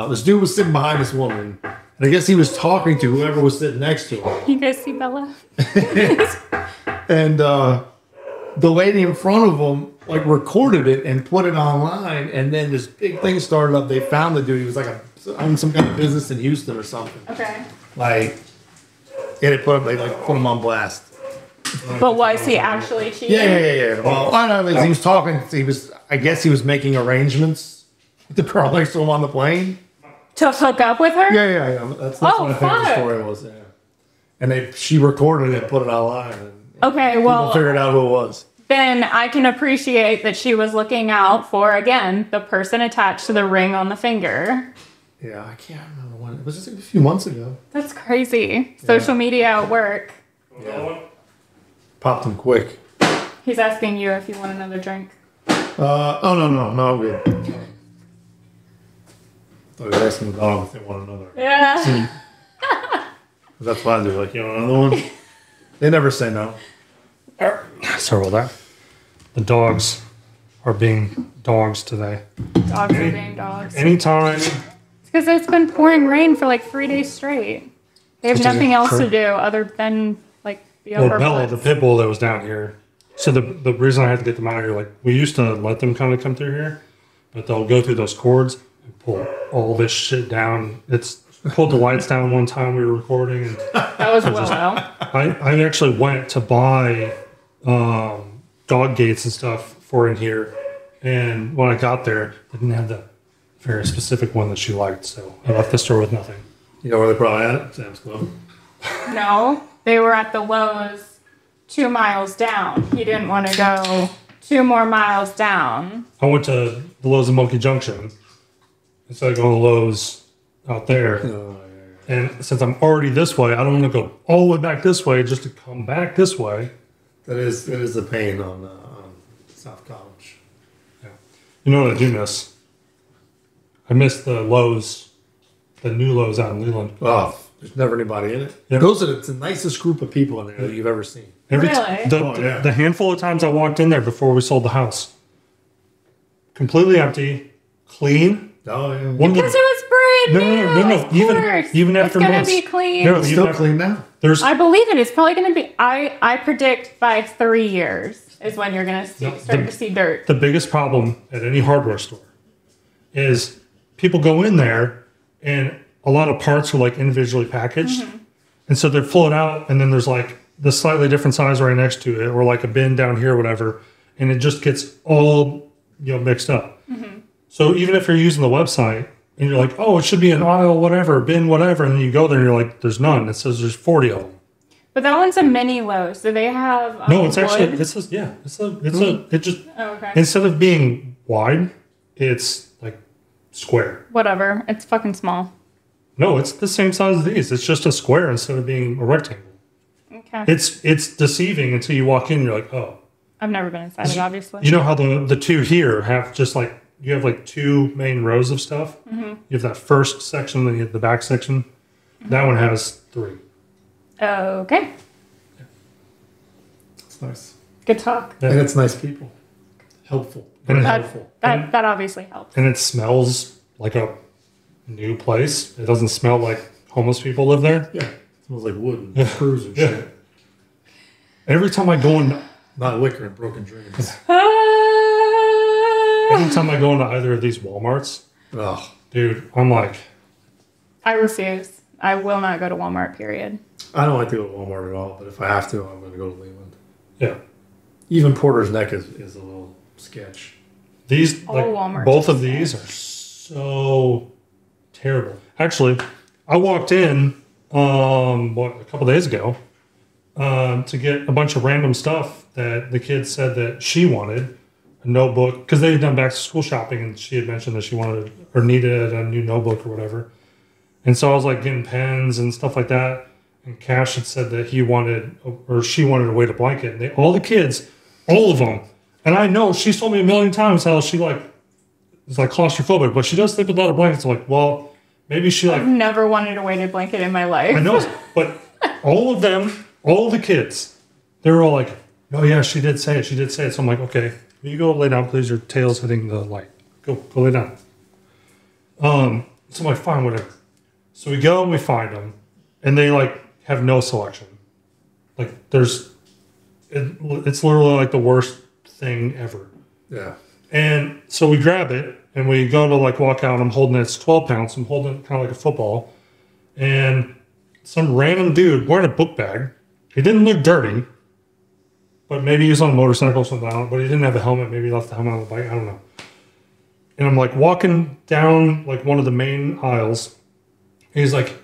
This dude was sitting behind this woman. And I guess he was talking to whoever was sitting next to him. You guys see Bella? And the lady in front of him like recorded it and put it online. And then this big thing started up. They found the dude. He was like on some kind of business in Houston or something. Okay. Like, they put him on blast. But was he actually cheating? Yeah. Well, I don't know. He was talking. I guess he was making arrangements with the girl next to him on the plane to hook up with her. Yeah. That's what I think the story was. Yeah. And she recorded it and put it online. Okay, well, figured out who it was. Then I can appreciate that she was looking out for, again, the person attached to the ring on the finger. Yeah, I can't remember when. It was just a few months ago. That's crazy. Yeah. Social media at work. Yeah. Popped him quick. He's asking you if you want another drink. No, I'm good. I thought he was asking the dog if they want another. Yeah. That's what I do. Like, you know, another one? They never say no. Sorry about that. The dogs are being dogs today. Dogs are being dogs. Anytime. It's because it's been pouring rain for like 3 days straight. They have nothing else to do other than like the upper. Well, Bella, the pit bull that was down here. So the reason I had to get them out of here, like we used to let them kind of come through here, but they'll go through those cords and pull all this shit down. It's pulled the lights down one time we were recording. And that was well out. I actually went to buy dog gates and stuff for in here, and when I got there, they didn't have the very specific one that she liked, so I left the store with nothing. You know where they probably at it? Sam's Club. No, they were at the Lowe's. 2 miles down. He didn't want to go 2 more miles down. I went to the Lowe's in Monkey Junction instead of going to Lowe's out there. Oh, yeah, yeah. And since I'm already this way, I don't want to go all the way back this way just to come back this way. That is a pain on South College. Yeah. You know what I do miss? I miss the Lowe's, the new Lowe's out in Leland. Oh, there's never anybody in it. Yep. Those are the nicest group of people in there that you've ever seen. Really? The handful of times I walked in there before we sold the house, completely empty, clean. Oh yeah. Because it was brand new. No. Even after months, it's gonna be clean. No, it's still clean now. I believe it. It's probably gonna be. I predict by 3 years is when you're gonna start to see dirt. The biggest problem at any hardware store is people go in there, and a lot of parts are like individually packaged, and so they're floated out, and then there's like the slightly different size right next to it, or like a bin down here, or whatever, and it just gets all, you know, mixed up. Mm-hmm. So even if you're using the website and you're like, oh, it should be an aisle, whatever, bin, whatever, and then you go there and you're like, there's none. It says there's 40 of them. But that one's a mini Lowe's, so they have no. It's wood. Actually this is it's a it just instead of being wide, it's like square. Whatever, it's fucking small. No, it's the same size as these. It's just a square instead of being a rectangle. Okay. It's deceiving until you walk in and you're like, oh. I've never been inside it, obviously. You know how the two here have just like, you have like 2 main rows of stuff. Mm-hmm. You have that first section, then you have the back section. Mm-hmm. That one has 3. Okay. Yeah. That's nice. Good talk. Yeah. And it's nice people. Helpful. Helpful. That obviously helps. And it smells like a new place. It doesn't smell like homeless people live there. Yeah. It smells like wood and screws and shit. Every time I go in... Not liquor and broken dreams. Every time I go into either of these Walmarts, dude, I'm like... I refuse. I will not go to Walmart, period. I don't like to go to Walmart at all, but if I have to, I'm going to go to Leland. Yeah. Even Porter's Neck is a little sketch. These, all like, Walmart both of these sketch. Are so terrible. Actually, I walked in... a couple days ago, to get a bunch of random stuff that the kid said that she wanted, a notebook, because they had done back to school shopping and she had mentioned that she wanted or needed a new notebook or whatever. And so I was like getting pens and stuff like that. And Cash had said that he wanted, or she wanted, a weighted blanket. And all of them. And I know she's told me 1,000,000 times how she like is like claustrophobic, but she does sleep with a lot of blankets. I'm like, well, maybe she like... I've never wanted a weighted blanket in my life. I know, but all of them, all the kids, they were all like, oh yeah, she did say it. So I'm like, okay, will you go lay down, please? Your tail's hitting the light. Go lay down. So I'm like, fine, whatever. So we go and we find them, and they like have no selection. Like it's literally like the worst thing ever. Yeah. And so we grab it. And we go to like walk out, I'm holding it, it's 12 pounds. I'm holding it kind of like a football. And some random dude wearing a book bag. He didn't look dirty, but maybe he was on a motorcycle or something. I don't know, but he didn't have a helmet. Maybe he left the helmet on the bike. I don't know. And I'm like walking down like one of the main aisles. And he's like,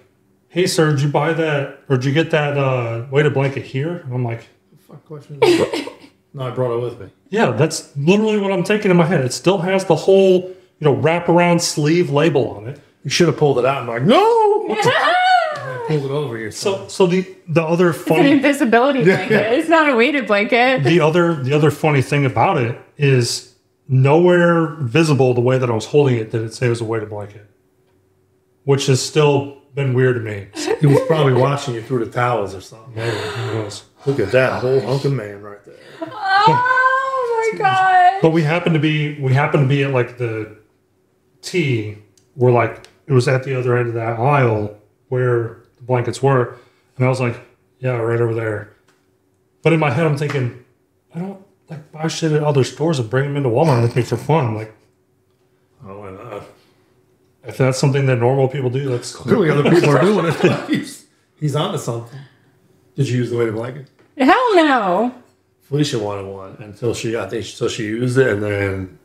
hey, sir, did you buy that? Or did you get that weighted blanket here? And I'm like, what question is that? No, I brought it with me. Yeah, that's literally what I'm taking in my head. It still has the whole... You know, wraparound sleeve label on it. You should have pulled it out. I'm like, no! Yeah. I pulled it over here. So the other funny... It's an invisibility blanket. Yeah. It's not a weighted blanket. The other funny thing about it is nowhere visible the way that I was holding it did it say it was a weighted blanket, which has still been weird to me. He was probably watching you through the towels or something. Look at that whole hunk of man right there. Oh my god! But we happened to be at like the T. We're like, it was at the other end of that aisle where the blankets were, and I was like, yeah, right over there. But in my head, I'm thinking, I don't like buy shit at other stores and bring them into Walmart with me for fun. I'm like, oh, why not? If that's something that normal people do, that's clearly other people are doing it. He's onto something. Did you use the weighted blanket? Hell no. Felicia wanted one until she used it, and then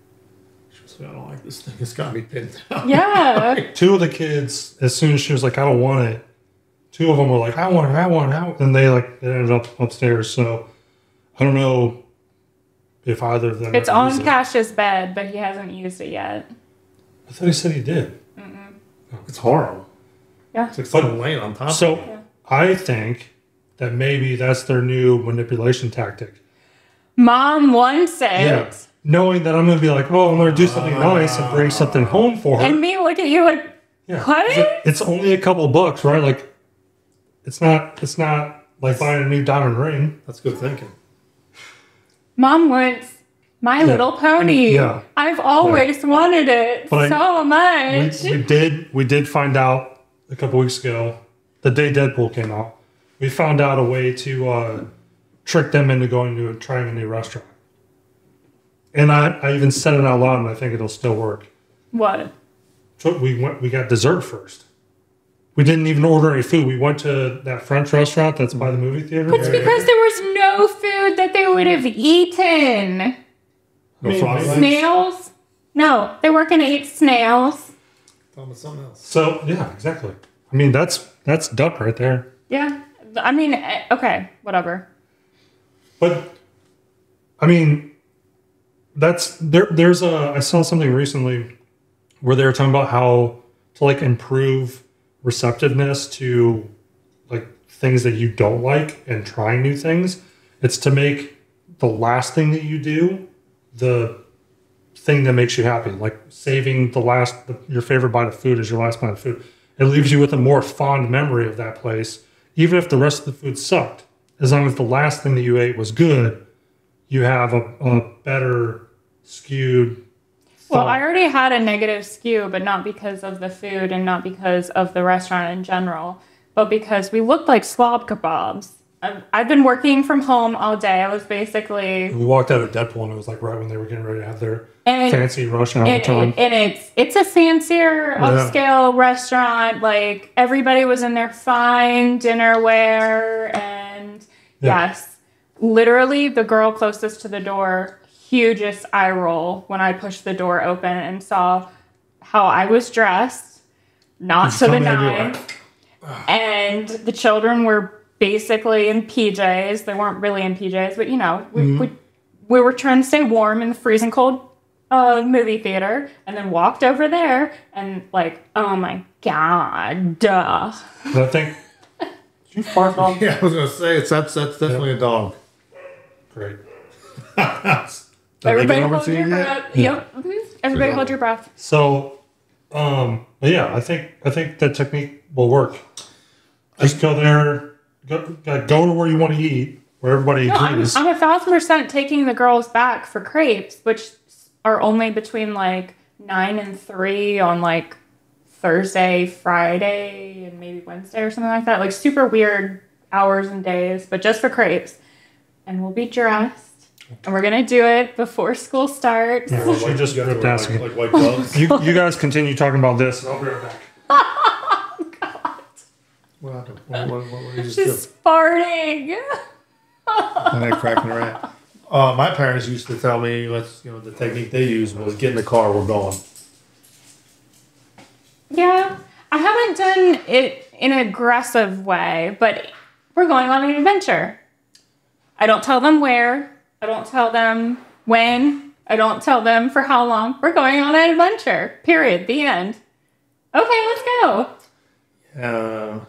she was like, I don't like this thing. It's got me pinned down. Yeah. Like, two of the kids, as soon as she was like, I don't want it, two of them were like, I want it. And they like, it ended up upstairs. So I don't know if either of them. It's on Cash's bed, but he hasn't used it yet. I thought he said he did. Mm-mm. It's horrible. Yeah. It's like fucking laying on top. So yeah. I think that maybe that's their new manipulation tactic. Mom wants it. Yeah. Knowing that I'm going to be like, oh, I'm going to do something nice and bring something home for her. And me look at you like, yeah. What? It's only a couple bucks, right? Like, it's not like buying a new diamond ring. That's good thinking. Mom wants My Little Pony. Yeah. I've always wanted it so much. We did find out a couple weeks ago, the day Deadpool came out, we found out a way to trick them into going to trying a new restaurant. And I even said it out loud, and I think it'll still work. What? So we got dessert first. We didn't even order any food. We went to that French restaurant that's by the movie theater. It's because there was no food that they would have eaten. Snails? No, they weren't going to eat snails. Something else. So yeah, exactly. I mean, that's duck right there. Yeah, I mean, okay, whatever. But I mean, that's there. There's a I saw something recently where they were talking about how to like improve receptiveness to like things that you don't like and trying new things. It's to make the last thing that you do the thing that makes you happy, like saving your favorite bite of food is your last bite of food. It leaves you with a more fond memory of that place, even if the rest of the food sucked. As long as the last thing that you ate was good, you have a better skewed thought. Well, I already had a negative skew, but not because of the food and not because of the restaurant in general, but because we looked like slob kebabs. I've been working from home all day. I was basically... We walked out of Deadpool and it was like right when they were getting ready to have their fancy restaurant. And it's a fancier, upscale restaurant. Like, everybody was in their fine dinnerware. And yes, literally the girl closest to the door, hugest eye roll when I pushed the door open and saw how I was dressed. Not to the nine. And the children were... basically in PJs. They weren't really in PJs, but you know, we were trying to stay warm in the freezing cold movie theater, and then walked over there and like, oh my god, duh. I think did you fart dog? Yeah, I was gonna say that's definitely a dog. Great. Everybody hold your breath. Yep. Everybody hold your breath. So, yeah, I think that technique will work. Just go there. Go to where you want to eat, where everybody agrees. I'm 1,000% taking the girls back for crepes, which are only between like 9 and 3 on like Thursday, Friday, and maybe Wednesday or something like that. Like super weird hours and days, but just for crepes. And we'll be dressed, and we're going to do it before school starts. Yeah, well, like, just like gloves. You guys continue talking about this. I'll be right back. What she's farting. And they're cracking her ass. My parents used to tell me, the technique they used was get in the car, we're going. Yeah, I haven't done it in an aggressive way, but we're going on an adventure. I don't tell them where. I don't tell them when. I don't tell them for how long. We're going on an adventure. Period. The end. Okay, let's go.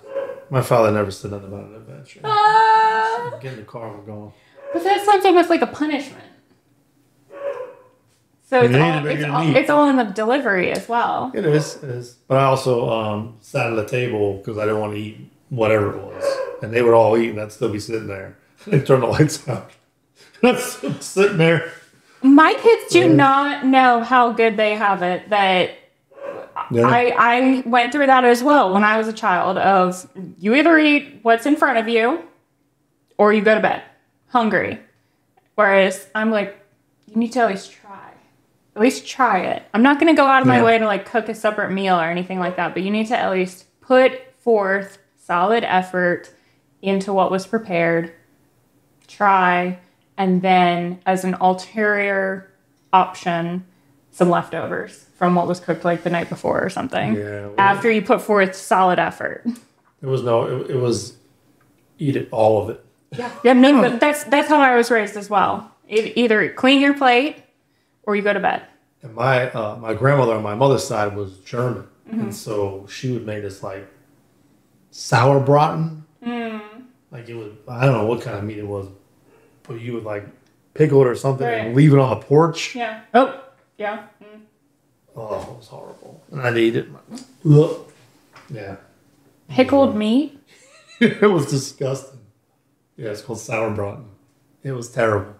My father never said nothing about an adventure. So get in the car, we're going. But that's like almost like a punishment. So it's all in the delivery as well. It is. But I also sat at the table because I didn't want to eat whatever it was. And they would all eat, and I'd still be sitting there. They'd turn the lights out. And I'd still be sitting there. My kids do not know how good they have it. I went through that as well when I was a child of you either eat what's in front of you or you go to bed hungry. Whereas I'm like, you need to always try. At least try it. I'm not going to go out of my way to like cook a separate meal or anything like that, but you need to at least put forth solid effort into what was prepared, try, and then as an ulterior option, some leftovers from what was cooked like the night before or something. Yeah, after you put forth solid effort. It was eat it, all of it. Yeah, no, but that's how I was raised as well. Either clean your plate or you go to bed. And my my grandmother on my mother's side was German, and so she would make this like sauerbraten. Like it was, I don't know what kind of meat it was, but you would like pickle it or something and leave it on the porch. Yeah. Oh. Yeah. Oh, it was horrible, and I'd eat it. Ugh. Yeah. Pickled meat. It was disgusting. Yeah, it's called sauerbraten. It was terrible.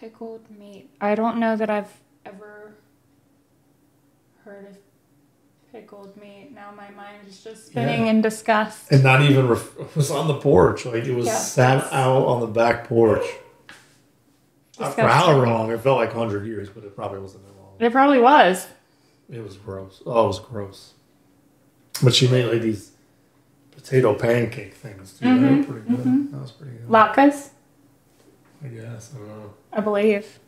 Pickled meat. I don't know that I've ever heard of pickled meat. Now my mind is just spinning in disgust. And not even it was on the porch. Like it was sat out on the back porch. For how long? It felt like 100 years, but it probably wasn't that long. It probably was. It was gross. Oh, it was gross. But she made like these potato pancake things too. That was pretty good. That was pretty good. Latkes? I guess. I don't know. I believe.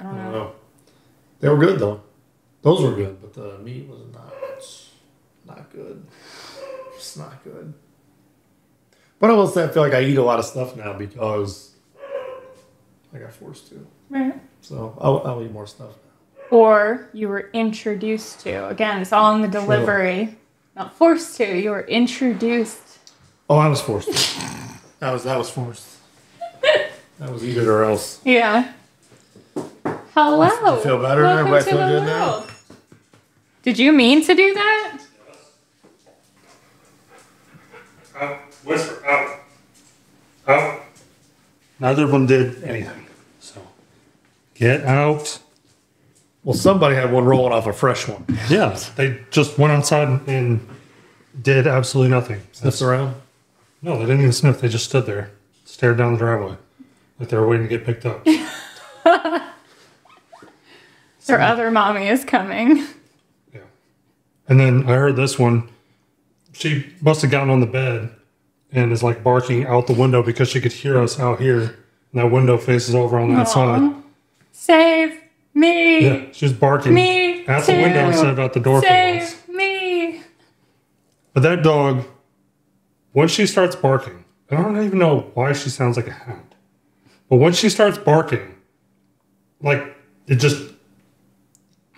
I don't know. They were good though. Those were good, but the meat was not good. It's not good. But I will say I feel like I eat a lot of stuff now because I got forced to. Right. So I'll eat more stuff now. Or you were introduced to. Again, it's all in the delivery. True. Not forced to. You were introduced. Oh, I was forced to. That was forced. That was eat it or else. Yeah. Hello. Do you feel better? Everybody feel good now? Did you mean to do that? Out. Whisper. Out. Out. Neither of them did anything. So get out. Well, somebody had one rolling off a fresh one. Yeah. They just went outside and did absolutely nothing. Sniffed around? No, they didn't even sniff. They just stood there, stared down the driveway. Like they were waiting to get picked up. Their other mommy is coming. Yeah. And then I heard this one. She must have gotten on the bed and is like barking out the window because she could hear us out here. And that window faces over on that side. Save me. Yeah, she's barking at the window instead of at the door. Save me. But that dog, once she starts barking, and I don't even know why she sounds like a hound. But once she starts barking, like it just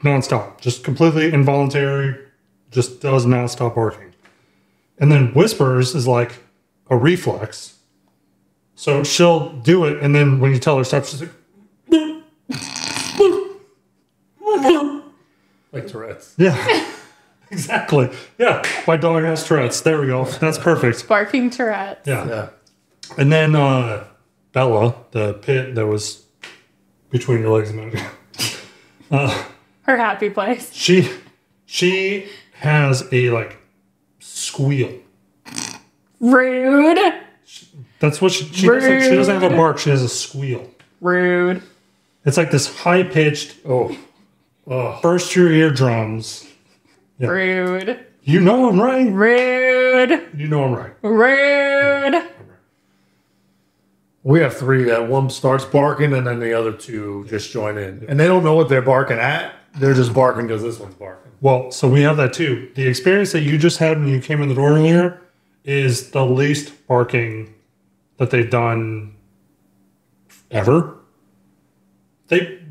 nonstop, just completely involuntary, just does not stop barking. And then whispers is like a reflex. So she'll do it, and then when you tell her stop, she's like, boop, boop, boop. Like Tourette's. Yeah, exactly. Yeah, my dog has Tourette's. There we go. That's perfect. Barking Tourette's. Yeah. And then Bella, the pit that was between your legs a minute ago. Her happy place. She has a like squeal. Rude. That's what she doesn't. She doesn't have a bark. She has a squeal. Rude. It's like this high pitched. Oh, burst your eardrums. Yeah. Rude. You know I'm right. Rude. You know I'm right. Rude. Yeah. We have three that one starts barking and then the other two just join in. And they don't know what they're barking at. They're just barking because this one's barking. Well, so we have that too. The experience that you just had when you came in the door earlier is the least barking that they've done ever.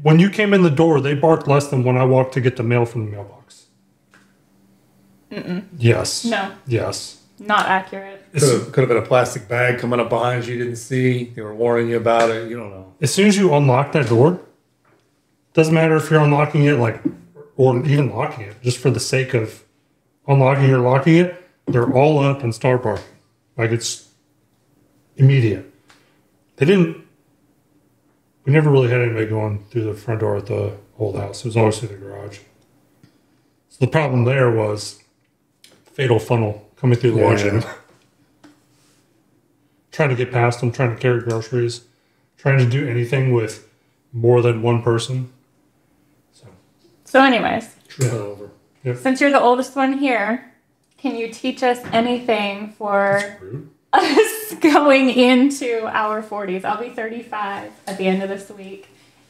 When you came in the door, they barked less than when I walked to get the mail from the mailbox. Mm-mm. Yes. No. Yes. Not accurate. Could have been a plastic bag coming up behind you didn't see. They were warning you about it. You don't know. As soon as you unlock that door, doesn't matter if you're unlocking it like, or even locking it, just for the sake of unlocking or locking it, they're all up and start barking. Like, it's immediate. We never really had anybody going through the front door at the old house. It was always through the garage. So the problem there was fatal funnel coming through the laundry. Trying to get past them, trying to carry groceries, trying to do anything with more than one person. So anyways. Over. Yep. Since you're the oldest one here, can you teach us anything for us going into our 40s? I'll be 35 at the end of this week.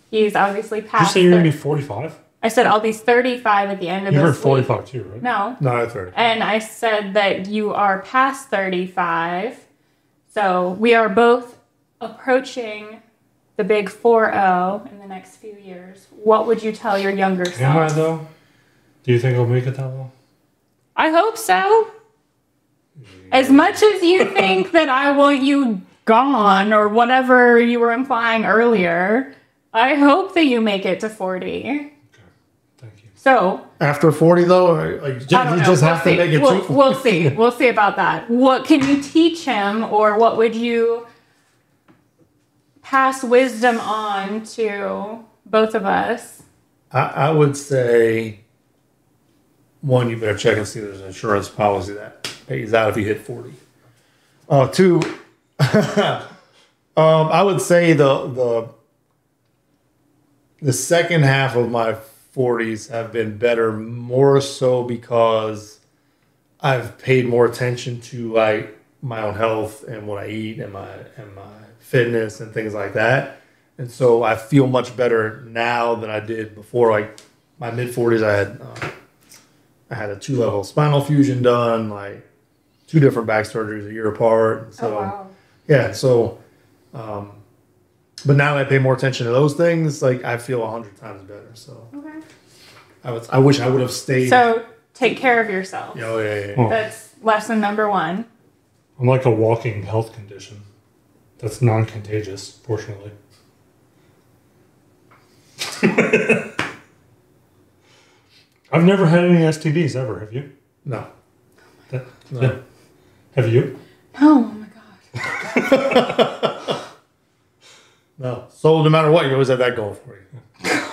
He's obviously past. Did you say you're going to be 45? I said I'll be 35 at the end of this week. You heard 45 too, right? No. No, I 30. And I said that you are past 35. So we are both approaching the big 4-0 in the next few years. What would you tell your younger self? Am I though? Do you think I'll make it that long? I hope so. Yeah. As much as you think that I want you gone or whatever you were implying earlier, I hope that you make it to 40. Okay, thank you. So after 40, though, we'll see. We'll see about that. What can you teach him, or what would you pass wisdom on to both of us? I would say, one, you better check and see there's an insurance policy that pays out if you hit 40. Two, I would say the second half of my 40s have been better, more so because I've paid more attention to my own health and what I eat and my fitness and things like that. And so I feel much better now than I did before. Like my mid 40s, I had a 2-level spinal fusion done, like 2 different back surgeries a year apart. And so, oh, wow. Yeah. So, but now that I pay more attention to those things, like I feel 100 times better. So, okay. I wish I would have stayed. So take care of yourself. Oh, yeah. Oh. That's lesson number 1. I'm like a walking health condition. That's non-contagious, fortunately. I've never had any STDs ever, have you? No. Oh my God. No. Have you? No, oh my God. No. So no matter what, you always have that going for you. God.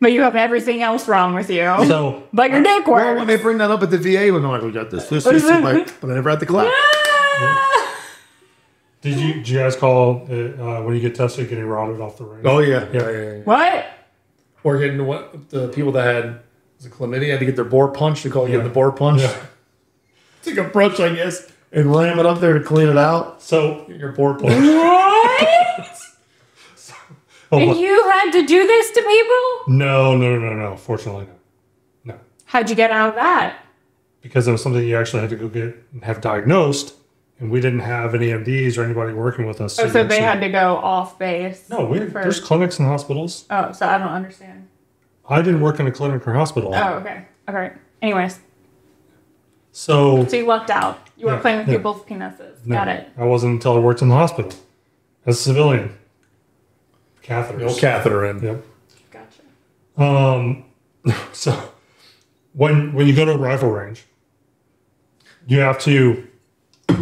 But you have everything else wrong with you. So, but your dick works. Well, when they bring that up at the VA, when they're like, we got this, like, but I never had the clap. Yeah. Did you guys call it, when you get tested, getting rotted off the ring? Oh, yeah. What? Or getting the people that had... Was it chlamydia? Had to get their bore punched. They call it getting the bore punched. Yeah. Take a brush, I guess, and ram it up there to clean it out. So get your bore punched. What? So, and you had to do this to people? No. Fortunately, no. How'd you get out of that? Because it was something you actually had to go get and have diagnosed, and we didn't have any MDs or anybody working with us. Oh, so they had to go off base. No, there's clinics and hospitals. Oh, so I don't understand. I didn't work in a clinic or hospital. Oh, okay. All right. Anyways. So you lucked out. You were playing with people's penises. No, got it. I wasn't until I worked in the hospital as a civilian. Catheters. No catheter in. Yep. Gotcha. So when you go to a rifle range, you have to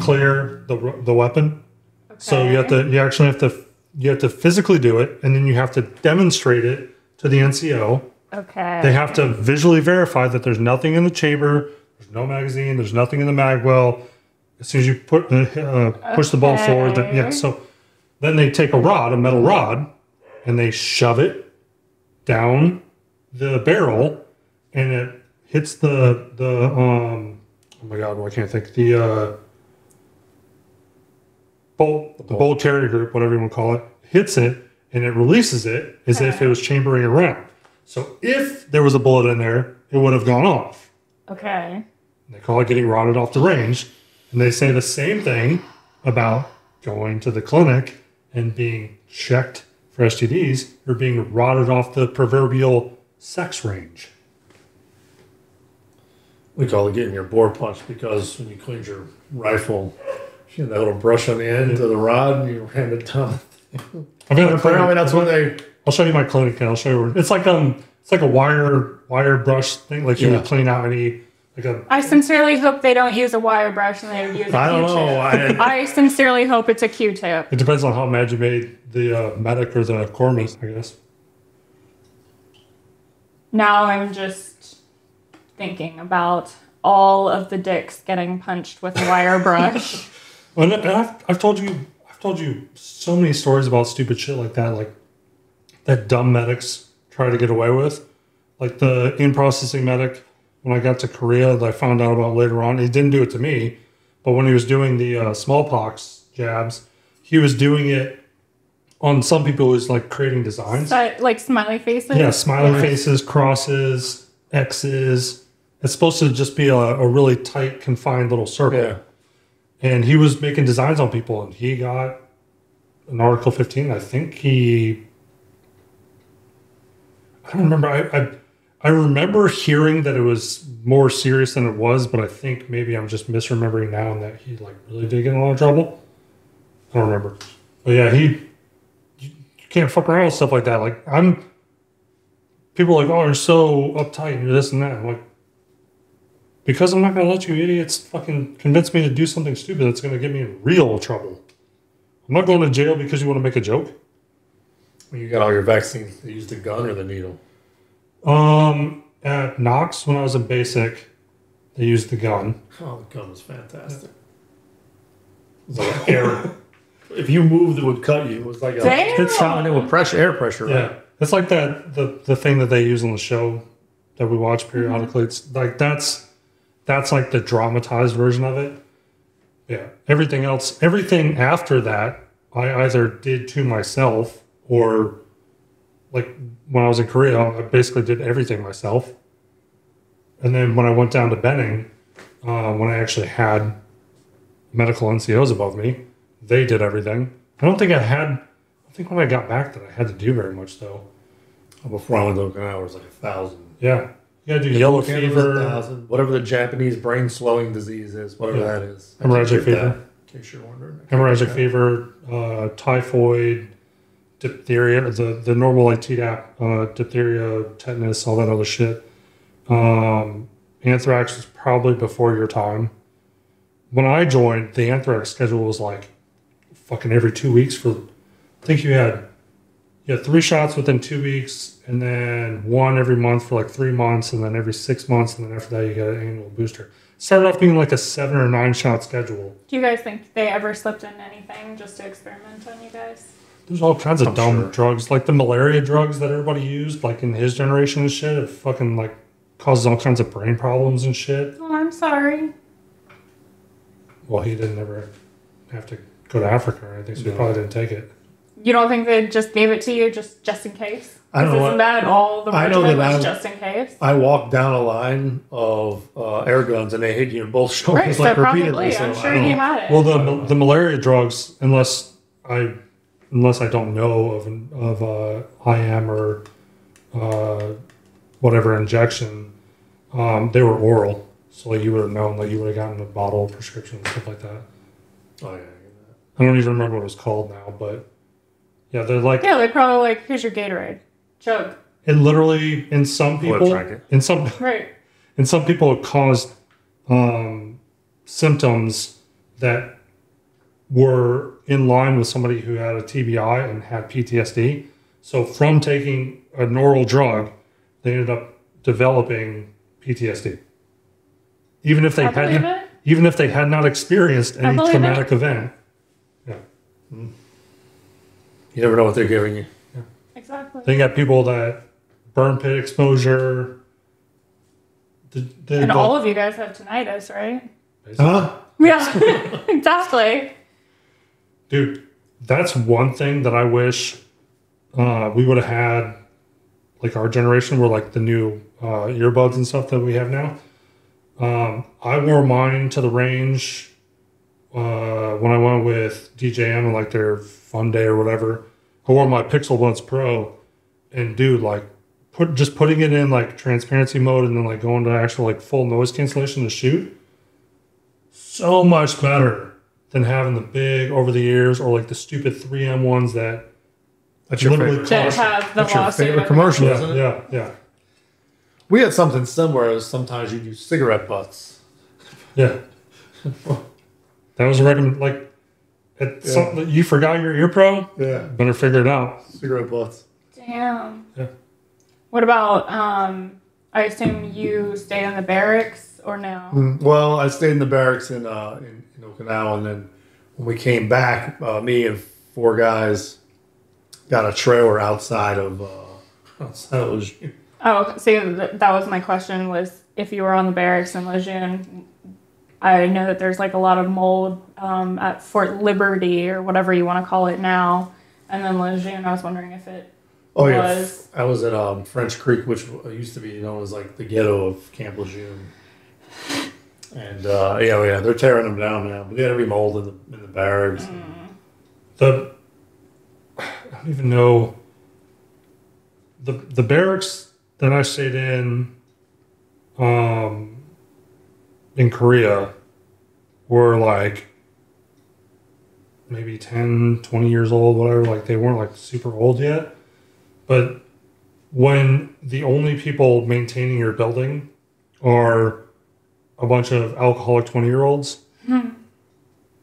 clear the weapon. Okay. So you have to physically do it, and then you have to demonstrate it to the NCO. Okay. They have to visually verify that there's nothing in the chamber, there's no magazine, there's nothing in the mag well. As soon as you push the ball forward, then they take a metal rod, and they shove it down the barrel, and it hits the bolt carrier group, whatever you want to call it, hits it. And it releases it as if it was chambering around. So if there was a bullet in there, it would have gone off. Okay. And they call it getting rotted off the range. And they say the same thing about going to the clinic and being checked for STDs or being rotted off the proverbial sex range. We call it getting your bore punched because when you cleaned your rifle, you had that little brush on the end of the rod and you ran it down. Apparently that's when they. I'll show you my clinic and I'll show you. It's like a wire brush thing, like you would clean out any Because I sincerely hope they don't use a wire brush and they use a Q-tip. I sincerely hope it's a Q-tip. It depends on how mad you made the medic or the corpsman, I guess. Now I'm just thinking about all of the dicks getting punched with a wire brush. And I've told you so many stories about stupid shit like that, that dumb medics try to get away with. Like the in-processing medic, when I got to Korea, that I found out about later on, he didn't do it to me, but when he was doing the smallpox jabs, he was doing it on some people who was like creating designs. Like smiley faces? Yeah, smiley faces, crosses, X's. It's supposed to just be a really tight, confined little circle. Yeah. And he was making designs on people, and he got an Article 15. I think he... I don't remember. I remember hearing that it was more serious than it was, but I think maybe I'm just misremembering now and that he like really did get in a lot of trouble. I don't remember. But yeah, you can't fuck around with stuff like that. Like people are like, oh, you're so uptight and you're this and that. I'm like, because I'm not going to let you idiots fucking convince me to do something stupid that's going to get me in real trouble. I'm not going to jail because you want to make a joke. When you got all your vaccines, they used the gun or the needle? At Knox, when I was in basic, they used the gun. Oh, the gun was fantastic. It was like air. If you moved, it would cut you. It was like air pressure, yeah. Right? It's like that the thing that they use on the show that we watch periodically. Mm-hmm. It's like that's like the dramatized version of it. Yeah. Everything else, everything after that, I either did to myself. Or, like, when I was in Korea, I basically did everything myself. And then when I went down to Benning, when I actually had medical NCOs above me, they did everything. I think when I got back that I had to do very much, though. Before I went to Okinawa, it was like 1,000. Yeah. You gotta do yellow fever. 1,000. Whatever the Japanese brain-slowing disease is, whatever that is. Hemorrhagic fever. In case you're wondering. Hemorrhagic fever, typhoid... diphtheria, the normal like Tdap, diphtheria, tetanus, all that other shit. Anthrax was probably before your time. When I joined, the anthrax schedule was like fucking every 2 weeks for, I think you had 3 shots within 2 weeks and then 1 every month for like 3 months and then every 6 months. And then after that, you got an annual booster. Started off being like a 7- or 9-shot schedule. Do you guys think they ever slipped in anything just to experiment on you guys? There's all kinds of dumb drugs, like the malaria drugs that everybody used, like in his generation and shit. It fucking like causes all kinds of brain problems and shit. Oh, I'm sorry. Well, he didn't ever have to go to Africa or anything, so he probably didn't take it. You don't think they just gave it to you just in case? I don't know. Isn't that all the regimen was just in case? I walked down a line of air guns and they hit you in both shoulders right, like so repeatedly. Probably, so I'm sure he had it. Well, the malaria drugs, unless I don't know of IM or whatever injection, they were oral. So like, you would have known, like you would have gotten a bottle of prescription and stuff like that. Oh yeah, I get that. I don't even remember what it was called now, but yeah, they're like... Yeah, they're probably like, here's your Gatorade. Chug. It literally, in some people... In some people, it caused symptoms that were in line with somebody who had a TBI and had PTSD. So from taking an oral drug, they ended up developing PTSD. Even if they had not experienced any traumatic event. Yeah. You never know what they're giving you. Yeah. Exactly. They got people that burn pit exposure. And all of you guys have tinnitus, right? Huh? Yeah, exactly. Dude, that's one thing that I wish we would have had, like our generation, were like the new earbuds and stuff that we have now. I wore mine to the range when I went with DJM and like their fun day or whatever. I wore my Pixel Buds Pro, and dude, like putting it in like transparency mode and then like going to actual like full noise cancellation to shoot, so much better than having the big over the ears or like the stupid 3M ones that's your favorite commercial, isn't it? Yeah. We had something similar. Sometimes you do cigarette butts. Yeah. That was a recommend. Like, something you forgot your ear pro. Yeah. Better figure it out. Cigarette butts. Damn. Yeah. What about? I assume you stayed in the barracks or no? Well, I stayed in the barracks in Okinawa, and then when we came back, me and four guys got a trailer outside of Lejeune. Oh, see, that was my question, was if you were on the barracks in Lejeune. I know that there's like a lot of mold at Fort Liberty or whatever you want to call it now. And then Lejeune, I was wondering if it was. Yeah. I was at French Creek, which used to be known as like the ghetto of Camp Lejeune. And they're tearing them down now. But they had every mold in the barracks. Mm. I don't even know. The barracks that I stayed in Korea were like maybe 10, 20 years old, whatever. Like they weren't like super old yet. But when the only people maintaining your building are a bunch of alcoholic 20-year-olds,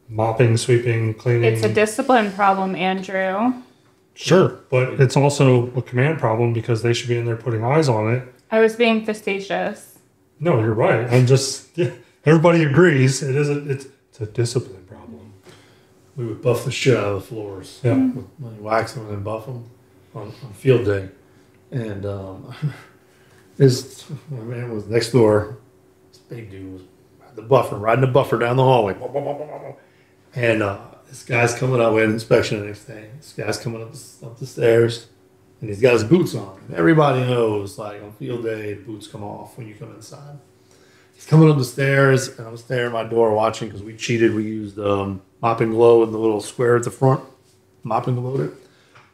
mopping, sweeping, cleaning. It's a discipline problem, Andrew. Sure, but it's also a command problem because they should be in there putting eyes on it. I was being facetious. No, you're right. Everybody agrees. It's a discipline problem. We would buff the shit out of the floors. Yeah, wax them and then buff them on field day. And my man was next door. This big dude was riding the buffer down the hallway. And this guy's coming up. We had an inspection the next day. This guy's coming up the stairs, and he's got his boots on. Everybody knows, like, on field day, boots come off when you come inside. He's coming up the stairs, and I'm staring at my door watching because we cheated. We used mop and glow in the little square at the front, mop and glowed it.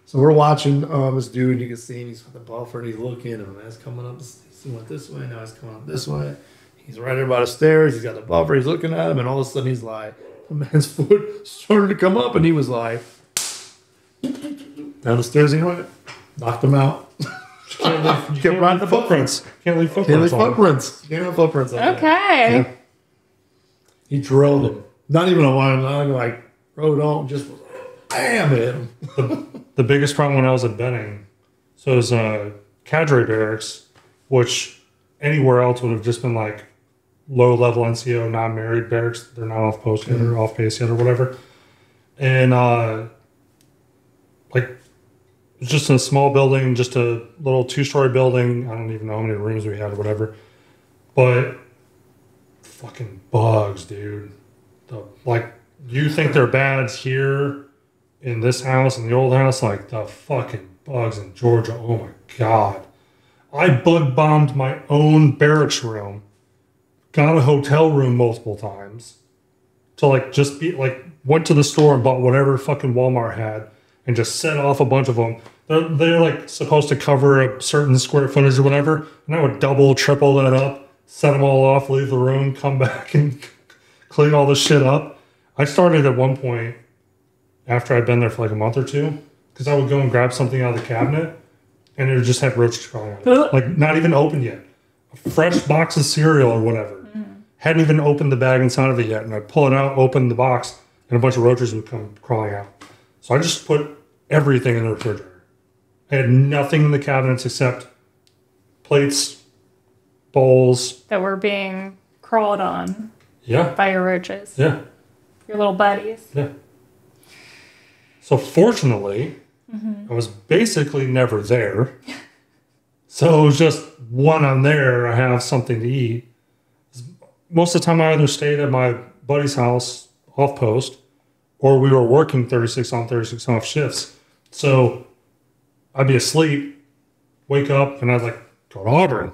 So we're watching this dude. You can see him. He's got the buffer, and he's looking, and he's coming up. He went this way. Now he's coming up this way. He's right there by the stairs. He's got the buffer. He's looking at him, and all of a sudden he's like, the man's foot started to come up, and he was like, down the stairs he went, knocked him out. Can't ride the footprints. Can't leave footprints. Can't have footprints on him. Okay. Yeah. He drilled him. Not even a line. I'm like, rode on, just bam hit him. The biggest problem when I was at Benning, so it was cadre barracks, which anywhere else would have just been like low-level NCO, non-married barracks. They're not off post yet or off base yet or whatever. And, just in a small building, just a little two-story building. I don't even know how many rooms we had or whatever. But fucking bugs, dude. You think they're bad here in this house, in the old house. Like, the fucking bugs in Georgia. Oh, my God. I bug-bombed my own barracks room. Got a hotel room multiple times to went to the store and bought whatever fucking Walmart had and just set off a bunch of them. They're like supposed to cover a certain square footage or whatever. And I would double, triple that up, set them all off, leave the room, come back and clean all this shit up. I started at one point after I'd been there for like a month or two because I would go and grab something out of the cabinet and it would just have roaches crawling on it. Like not even opened yet. A fresh box of cereal or whatever. Hadn't even opened the bag inside of it yet, and I'd pull it out, open the box, and a bunch of roaches would come crawling out. So I just put everything in the refrigerator. I had nothing in the cabinets except plates, bowls. That were being crawled on by your roaches. Yeah. Your little buddies. Yeah. So fortunately, I was basically never there. So it was just when I'm there, I have something to eat. Most of the time, I either stayed at my buddy's house off post, or we were working 36 on, 36 off shifts. So I'd be asleep, wake up, and I'd go to Auburn,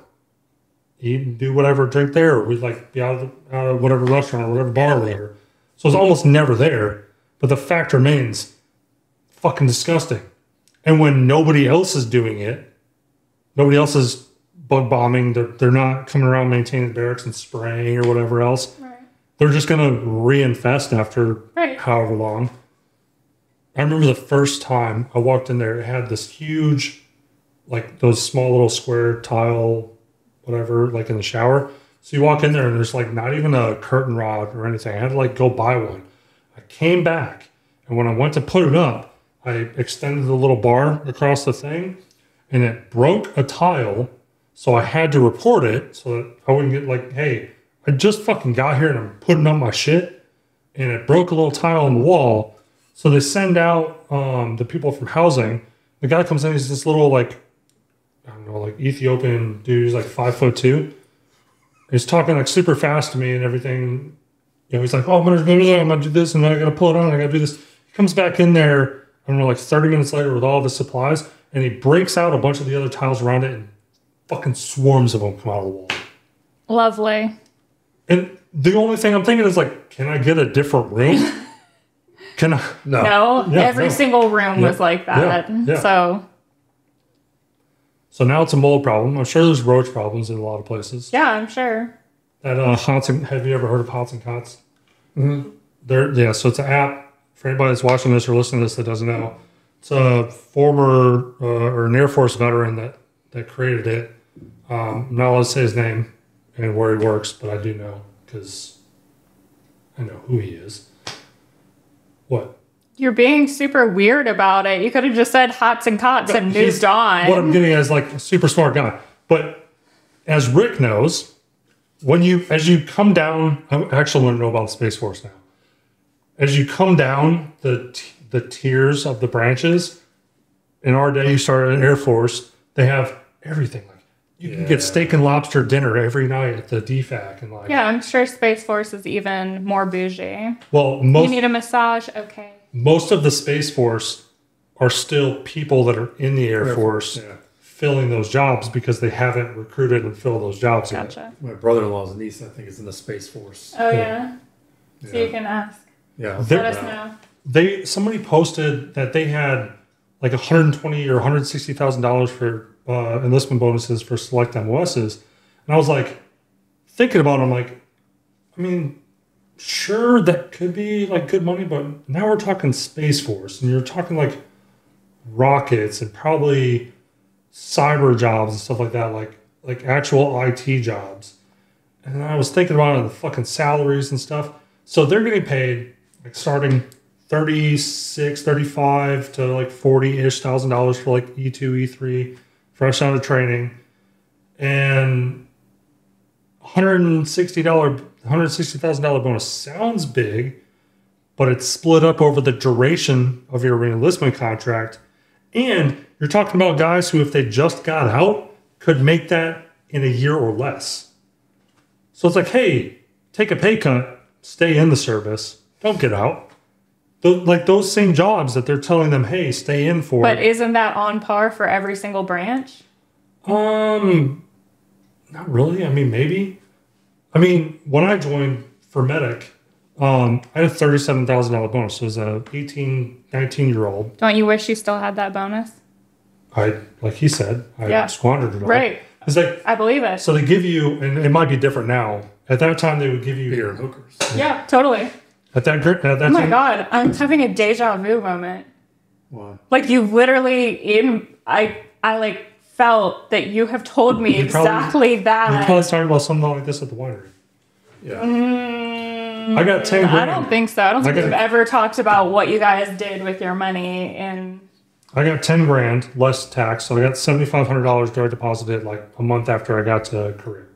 eat and do whatever, drink there. We'd be out of whatever restaurant or whatever bar or whatever. So it's almost never there. But the fact remains, fucking disgusting. And when nobody else is doing it, nobody else is bug bombing. They're not coming around maintaining the barracks and spraying or whatever else. Right. They're just going to reinfest after however long. I remember the first time I walked in there, it had this huge, those small little square tile whatever, like in the shower. So you walk in there and there's like not even a curtain rod or anything. I had to like go buy one. I came back, and when I went to put it up, I extended the little bar across the thing and it broke a tile. So I had to report it so that I wouldn't get like, hey, I just fucking got here and I'm putting up my shit and it broke a little tile on the wall. So they send out the people from housing. The guy comes in, he's this little like, I don't know, like Ethiopian dude. He's like 5'2". He's talking like super fast to me and everything. You know, he's like, oh, I'm gonna do this and I gotta pull it on. I gotta do this. He comes back in there, I don't know, like 30 minutes later with all the supplies, and he breaks out a bunch of the other tiles around it, and fucking swarms of them come out of the wall. Lovely. And the only thing I'm thinking is like, can I get a different room? Can I? No. No, yeah, every single room was like that. Yeah, yeah. So now it's a mold problem. I'm sure there's roach problems in a lot of places. Yeah, I'm sure. That have you ever heard of Hots and Cots? Mm-hmm. Yeah, so it's an app for anybody that's watching this or listening to this that doesn't know. It's a former or an Air Force veteran that created it. I'm not allowed to say his name and where he works, but I do know because I know who he is. What? You're being super weird about it. You could have just said Hots and Cots and moved on. What I'm getting at is like a super smart guy. But as Rick knows, as you come down, I actually want to know about the Space Force now. As you come down the tiers of the branches, in our day you started at Air Force, they have everything. Like you can get steak and lobster dinner every night at the DFAC, and like I'm sure Space Force is even more bougie. Well, you need a massage, okay. Most of the Space Force are still people that are in the Air Force filling those jobs because they haven't recruited and filled those jobs yet. My brother-in-law's niece, I think, is in the Space Force. Oh, yeah? So you can ask. Yeah. Let us know. Somebody posted that they had like $120,000 or $160,000 for enlistment bonuses for select MOSs. And I was like, thinking about it, I'm like, I mean, sure, that could be like good money, but now we're talking Space Force, and you're talking like rockets and probably cyber jobs and stuff like that, like actual IT jobs. And I was thinking about it, the fucking salaries and stuff. So they're getting paid like starting 36, 35 to like 40-ish thousand dollars for like E2, E3, fresh out of training, and $160,000 bonus sounds big, but it's split up over the duration of your reenlistment contract. And you're talking about guys who, if they just got out, could make that in a year or less. So it's like, hey, take a pay cut, stay in the service, don't get out. Like those same jobs that they're telling them, hey, stay in for. But isn't that on par for every single branch? Not really. I mean, maybe. I mean, when I joined for medic, I had a $37,000 bonus. So it was an 18, 19-year-old. Don't you wish you still had that bonus? Like he said, I squandered it all. Right. It's like, I believe it. So they give you, and it might be different now. At that time, they would give you beer and hookers. Yeah, totally. At that time. Oh my God, I'm having a deja vu moment. Why? Like you literally, I like felt that you have told me exactly that. You probably talking about something like this at the winery. Yeah. I got 10 grand. I don't think so. I don't think we've ever talked about what you guys did with your money. And I got 10 grand less tax. So I got $7,500 direct deposited like a month after I got to Korea.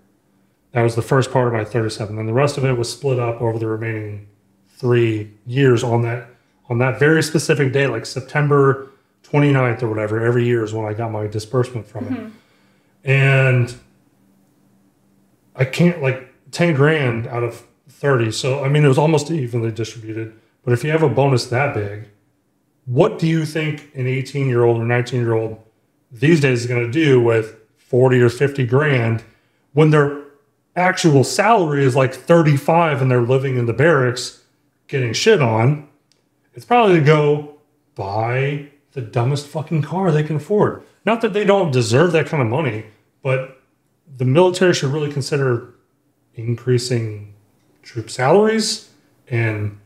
That was the first part of my 37. And the rest of it was split up over the remaining 3 years on that very specific day, like September 29th or whatever, every year is when I got my disbursement from it. And I can't, like, 10 grand out of 30. So, I mean, it was almost evenly distributed. But if you have a bonus that big, what do you think an 18-year-old or 19-year-old these days is going to do with 40 or 50 grand when their actual salary is like 35 and they're living in the barracks getting shit on? It's probably to go buy the dumbest fucking car they can afford. Not that they don't deserve that kind of money, but the military should really consider increasing troop salaries and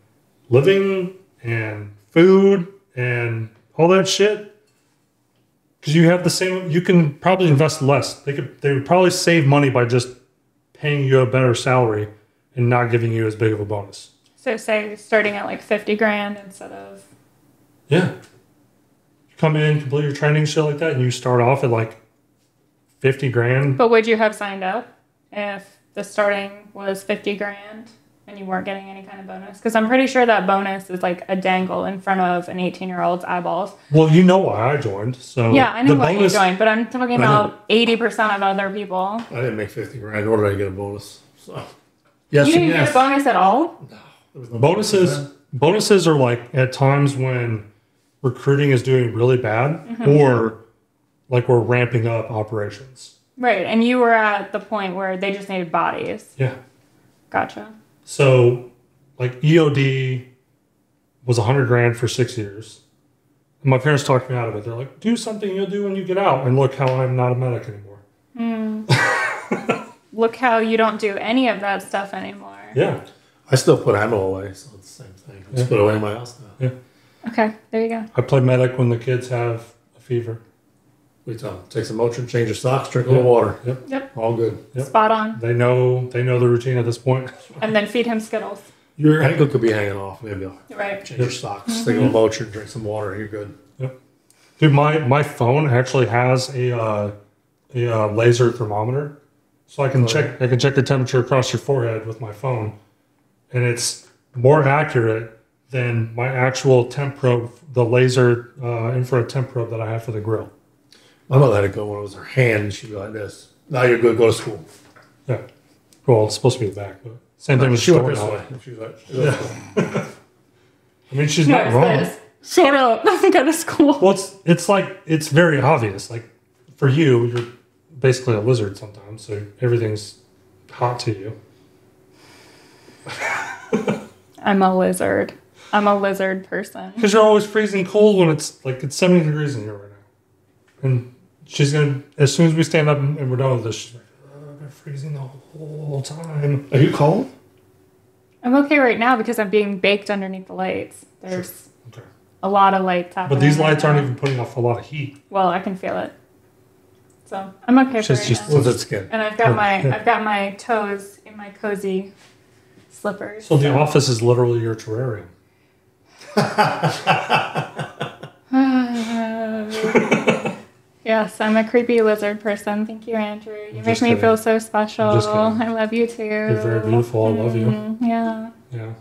living and food and all that shit. Because you have the same, you can probably invest less. They would probably save money by just paying you a better salary and not giving you as big of a bonus. So say starting at like 50 grand instead of. Yeah. You come in, complete your training, shit like that, and you start off at like 50 grand. But would you have signed up if the starting was 50 grand and you weren't getting any kind of bonus? Because I'm pretty sure that bonus is like a dangle in front of an 18-year-old's eyeballs. Well, you know why I joined. So yeah, I know why you joined, but I'm talking about 80% of other people. I didn't make 50 grand, nor did I get a bonus. So. Yes, you didn't get a bonus at all? No. There was no bonuses are like at times when recruiting is doing really bad, mm-hmm. or like we're ramping up operations. Right, and you were at the point where they just needed bodies. Yeah. Gotcha. So, like, EOD was 100 grand for 6 years. And my parents talked me out of it. They're like, do something you'll do when you get out. And look how I'm not a medic anymore. Mm. Look how you don't do any of that stuff anymore. Yeah. I still put ammo away, so it's the same thing. I just put it away in my house now. Yeah. Okay, there you go. I play medic when the kids have a fever. We tell them, take some Motrin, change your socks, drink a little water. Yep. All good. Yep. Spot on. They know the routine at this point. And then feed him Skittles. Your ankle could be hanging off, maybe. Right. Change your socks, mm-hmm. take a little Motrin, drink some water, you're good. Yep. Dude, my phone actually has a laser thermometer, so I can check the temperature across your forehead with my phone, and it's more accurate than my actual temp probe, the laser infrared temp probe that I have for the grill. My mother had it go when it was her hand. She'd be like this. Now you're good. Go to school. Yeah. Well, it's supposed to be the back. But same thing with she went this way. She was like, yeah. I mean, she's not wrong. Says, shut up. Go to school. Well, it's like, it's very obvious. Like, for you, you're basically a lizard sometimes, so everything's hot to you. I'm a lizard. I'm a lizard person. Because you're always freezing cold when it's, like, it's 70 degrees in here right now. And she's going to, as soon as we stand up and we're done with this, she's like, oh, I've been freezing the whole time. Are you cold? I'm okay right now because I'm being baked underneath the lights. There's a lot of lights happening. But these lights aren't even putting off a lot of heat. Well, I can feel it. So I'm okay for right now. Skin. And I've got my toes in my cozy slippers. So the office is literally your terrarium. Yes, I'm a creepy lizard person. Thank you, Andrew. You make me feel so special. I love you too. You're very beautiful. I love you. Yeah. Yeah.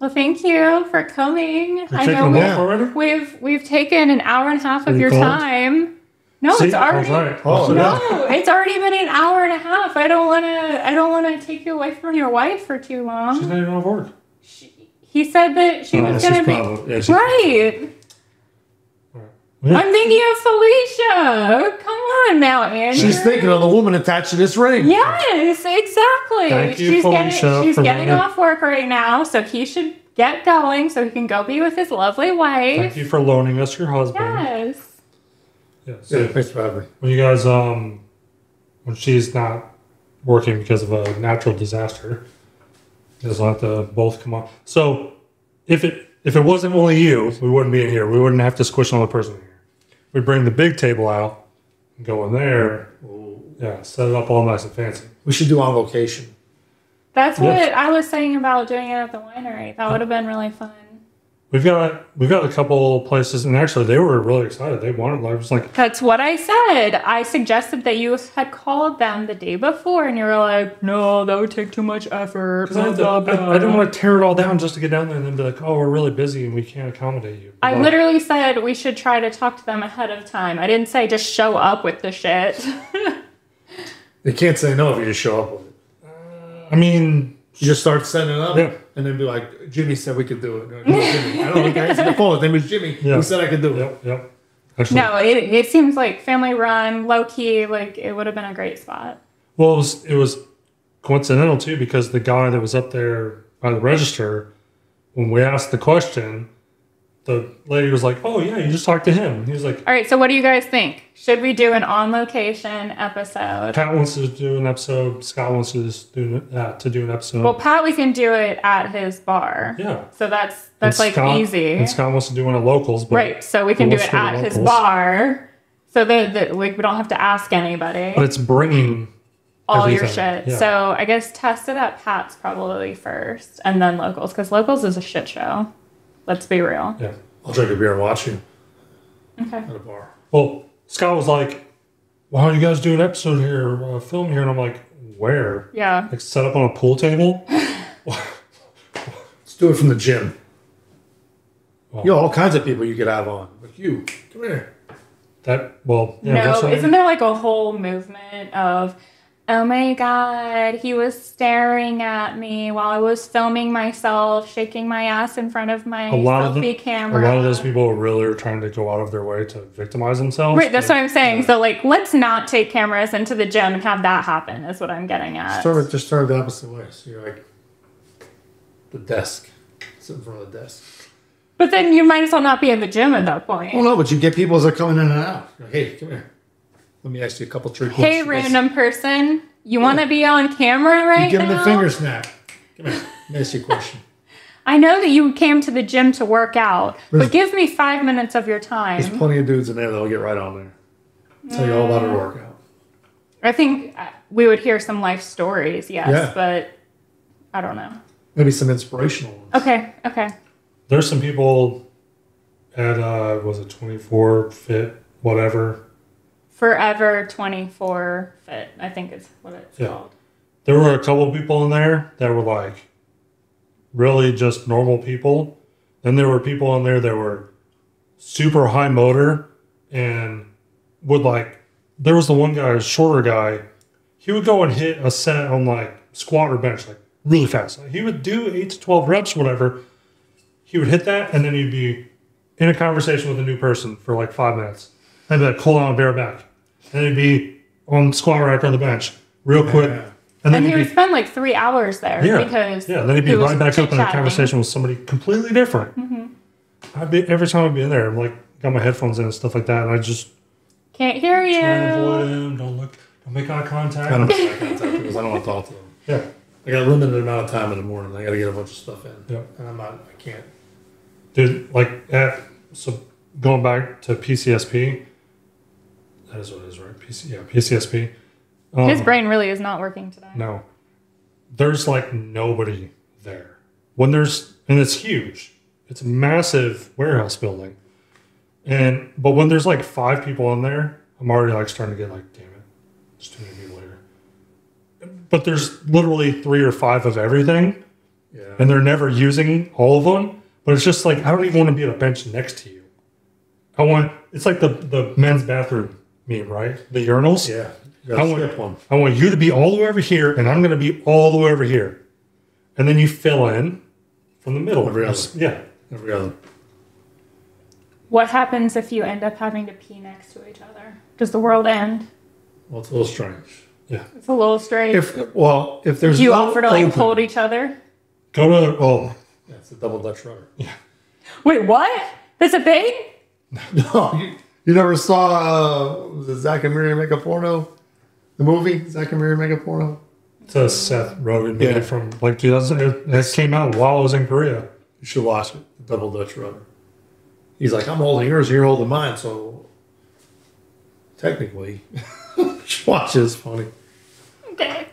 Well, thank you for coming. You're I know we've taken an hour and a half of your time. No, it's already it's already been an hour and a half. I don't wanna take you away from your wife for too long. She's not even on board. He said that she was gonna be right. Yeah. I'm thinking of Felicia. Come on now, Andrew. She's thinking of the woman attached to this ring. Yes, exactly. Thank you, Felicia. She's getting off work right now, so he should get going so he can go be with his lovely wife. Thank you for loaning us your husband. Yes. Yes. Yeah, thanks for having me. When you guys, when she's not working because of a natural disaster, you guys will have to both come on. So, if it wasn't only you, we wouldn't be in here. We wouldn't have to squish another person in here. We bring the big table out and go in there. Ooh. Yeah, set it up all nice and fancy. We should do on location. That's what I was saying about doing it at the winery. That would have been really fun. We've got a couple places, and actually they were really excited. They wanted that's what I said. I suggested that you had called them the day before, and you were like, "No, that would take too much effort." I didn't want to tear it all down just to get down there and then be like, "Oh, we're really busy and we can't accommodate you." I literally said we should try to talk to them ahead of time. I didn't say just show up with the shit. They can't say no if you just show up with it. I mean. You just start setting it up, and then be like, "Jimmy said we could do it." No, Jimmy. I don't think I answered the phone. His name was Jimmy. He said I could do it. Yep. Actually, no, it seems like family run, low key. Like it would have been a great spot. Well, it was coincidental too because the guy that was up there by the register, when we asked the question, the lady was like, "Oh yeah, you just talked to him." He was like, "All right, so what do you guys think? Should we do an on location episode?" Pat wants to do an episode. Scott wants to do an episode. Well, Pat, we can do it at his bar. Yeah. So that's easy. And Scott wants to do one at locals, but right? So we can do it at his bar. So they like, we don't have to ask anybody. But it's bringing all everything. Your shit. Yeah. So I guess test it at Pat's probably first, and then Locals, because Locals is a shit show. Let's be real. Yeah, I'll drink a beer and watch you. Okay. At a bar. Well, Scott was like, "Why don't you guys do an episode here, film here?" And I'm like, "Where?" Yeah. Like set up on a pool table. Let's do it from the gym. Well, you know, all kinds of people you could have on, but you come here. That well, yeah, no, isn't there like a whole movement of, oh my God, he was staring at me while I was filming myself, shaking my ass in front of my selfie camera. A lot of those people really are trying to go out of their way to victimize themselves. Right, that's what I'm saying. Yeah. So, like, let's not take cameras into the gym and have that happen is what I'm getting at. Just start the opposite way. So you're like, the desk. Sit in front of the desk. But then you might as well not be in the gym at that point. Well, no, but you get people that are coming in and out. You're like, hey, come here. Let me ask you a couple of tricks. Hey, random person, you want to be on camera right now? You give them the finger snap. Come here. Let me ask you a question. I know that you came to the gym to work out, but give me 5 minutes of your time. There's plenty of dudes in there that'll get right on there. Tell you all about her workout. I think we would hear some life stories, yes, but I don't know. Maybe some inspirational ones. Okay. There's some people at, was it 24 Fit, whatever. Forever 24 Fit, I think is what it's called. There were a couple people in there that were like really just normal people. Then there were people in there that were super high motor and would like, there was the one guy, a shorter guy, he would go and hit a set on like squat or bench, like really fast. Like he would do 8 to 12 reps, whatever. He would hit that and then he'd be in a conversation with a new person for like 5 minutes. I'd be like, hold on, bear back. And it'd be on squat rack on the bench real quick. And then he would spend like 3 hours there because. Yeah, then he'd be right back up in a conversation with somebody completely different. Mm-hmm. Every time I'd be in there, I'm like, got my headphones in and stuff like that. And I just. Can't hear you. Avoid him. Don't look. Don't make eye contact. I don't make eye contact because I don't want to talk to them. Yeah. I got a limited amount of time in the morning. I got to get a bunch of stuff in. Yeah. And I can't. Dude, like, so going back to PCSP. That is what it is, right? PCSP. His brain really is not working today. No. There's like nobody there. And it's huge. It's a massive warehouse building. But when there's like 5 people in there, I'm already like starting to get like, damn it, there's too many people here. But there's literally 3 or 5 of everything. Yeah. And they're never using all of them. But it's just like, I don't even want to be on a bench next to you. It's like the men's bathroom. Meme, right? The urinals? Yeah. I want you to be all the way over here, and I'm going to be all the way over here. And then you fill in from the middle. Every other. What happens if you end up having to pee next to each other? Does the world end? Well, it's a little strange. Yeah. It's a little strange. If there's you offer to, like, hold each other? That's a double Dutch rudder. Yeah. Wait, what? That's a thing? No. You never saw Zach and Miri Make a Porno? The movie, Zach and Miri Make a Porno? It's a Seth Rogen movie from like 2008. That came out while I was in Korea. You should watch it. Double Dutch Rudder. He's like, I'm holding yours, you're holding mine. So technically, watch it. It's funny. Okay.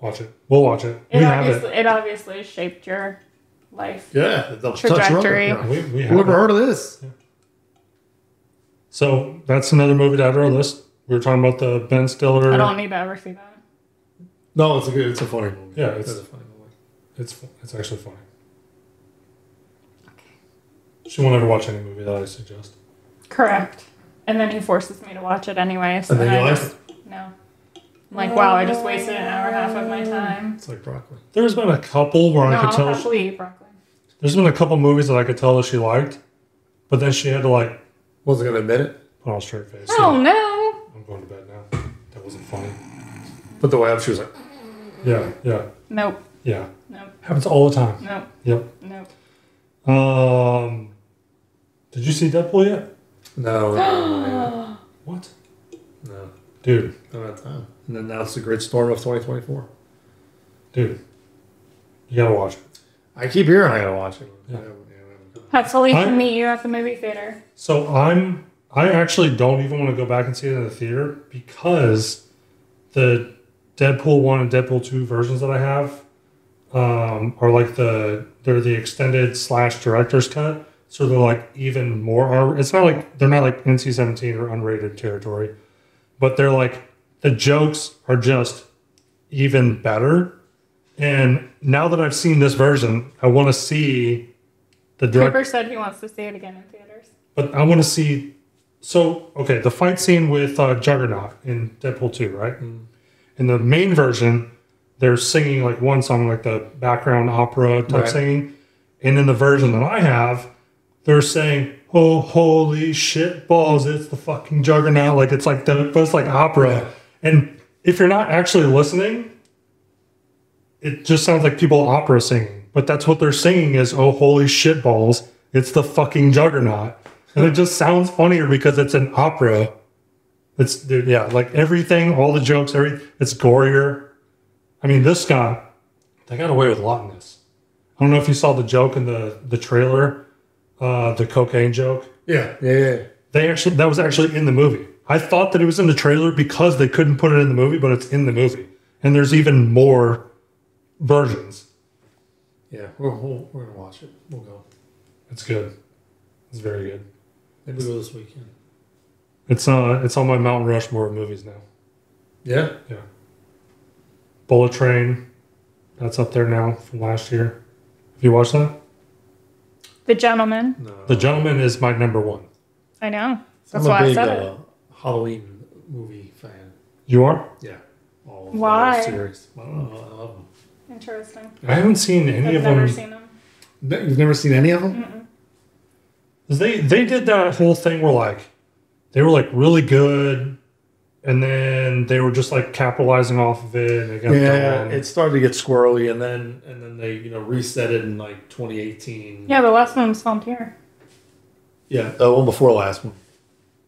Watch it. We'll watch it. It obviously shaped your life. Yeah. The trajectory. Yeah, we have never heard of this. Yeah. So that's another movie to add to our list. We were talking about the Ben Stiller. I don't need to ever see that. No, it's a funny movie. Yeah, it's a funny movie. It's actually funny. Okay. She won't ever watch any movie that I suggest. Correct. And then he forces me to watch it anyway. So then you like it? No. I'm like, wow, I just wasted an hour and a half of my time. It's like broccoli. There's been a couple where I could tell. I'll probably eat broccoli. There's been a couple movies that I could tell that she liked, but then she had to like. Wasn't going to admit it? Put on a straight face. Oh, no. I'm going to bed now. That wasn't funny. But the way up, she was like, yeah. Nope. Yeah. Nope. Happens all the time. Nope. Yep. Nope. Did you see Deadpool yet? No. What? No. Dude. Not that time. And then now it's the great storm of 2024. Dude. You got to watch it. I keep hearing I got to watch it. Yeah. Hopefully, we can meet you at the movie theater. So I'm I actually don't even want to go back and see it in the theater because the Deadpool 1 and Deadpool 2 versions that I have are like they're the extended / director's cut. So they're like even more R. It's not like they're not like NC-17 or unrated territory, but they're like the jokes are just even better. And now that I've seen this version, I want to see the director. Cooper said he wants to see it again in theaters. But I want to see. So, okay, the fight scene with Juggernaut in Deadpool 2, right? In the main version, they're singing like one song, like the background opera type singing. And in the version that I have, they're saying, oh, holy shit balls, it's the fucking Juggernaut. Like, it's like the most like opera. And if you're not actually listening, it just sounds like people opera singing. But that's what they're singing is, oh, holy shit balls, it's the fucking Juggernaut. And it just sounds funnier because it's an opera. It's, yeah, like everything, all the jokes, it's gorier. I mean, this guy, they got away with a lot in this. I don't know if you saw the joke in the trailer, the cocaine joke. Yeah. That was actually in the movie. I thought that it was in the trailer because they couldn't put it in the movie, but it's in the movie. And there's even more versions. Yeah, we're going to watch it. We'll go. It's good. It's very good. Maybe go this weekend. It's on my Mount Rushmore of movies now. Yeah. Bullet Train, that's up there now from last year. Have you watched that? The Gentleman. No. The Gentleman is my #1. I know. That's why I said it. I'm a big Halloween movie fan. You are? Yeah. Why? Series. I don't know. I love them. Interesting. I haven't seen any of them. I've never seen them. You've never seen any of them? Mm-mm. They did that whole thing where like they were like really good, and then they were just like capitalizing off of it. And they got it started to get squirrely, and then they reset it in like 2018. Yeah, the last one was filmed here. Yeah, the one before last one.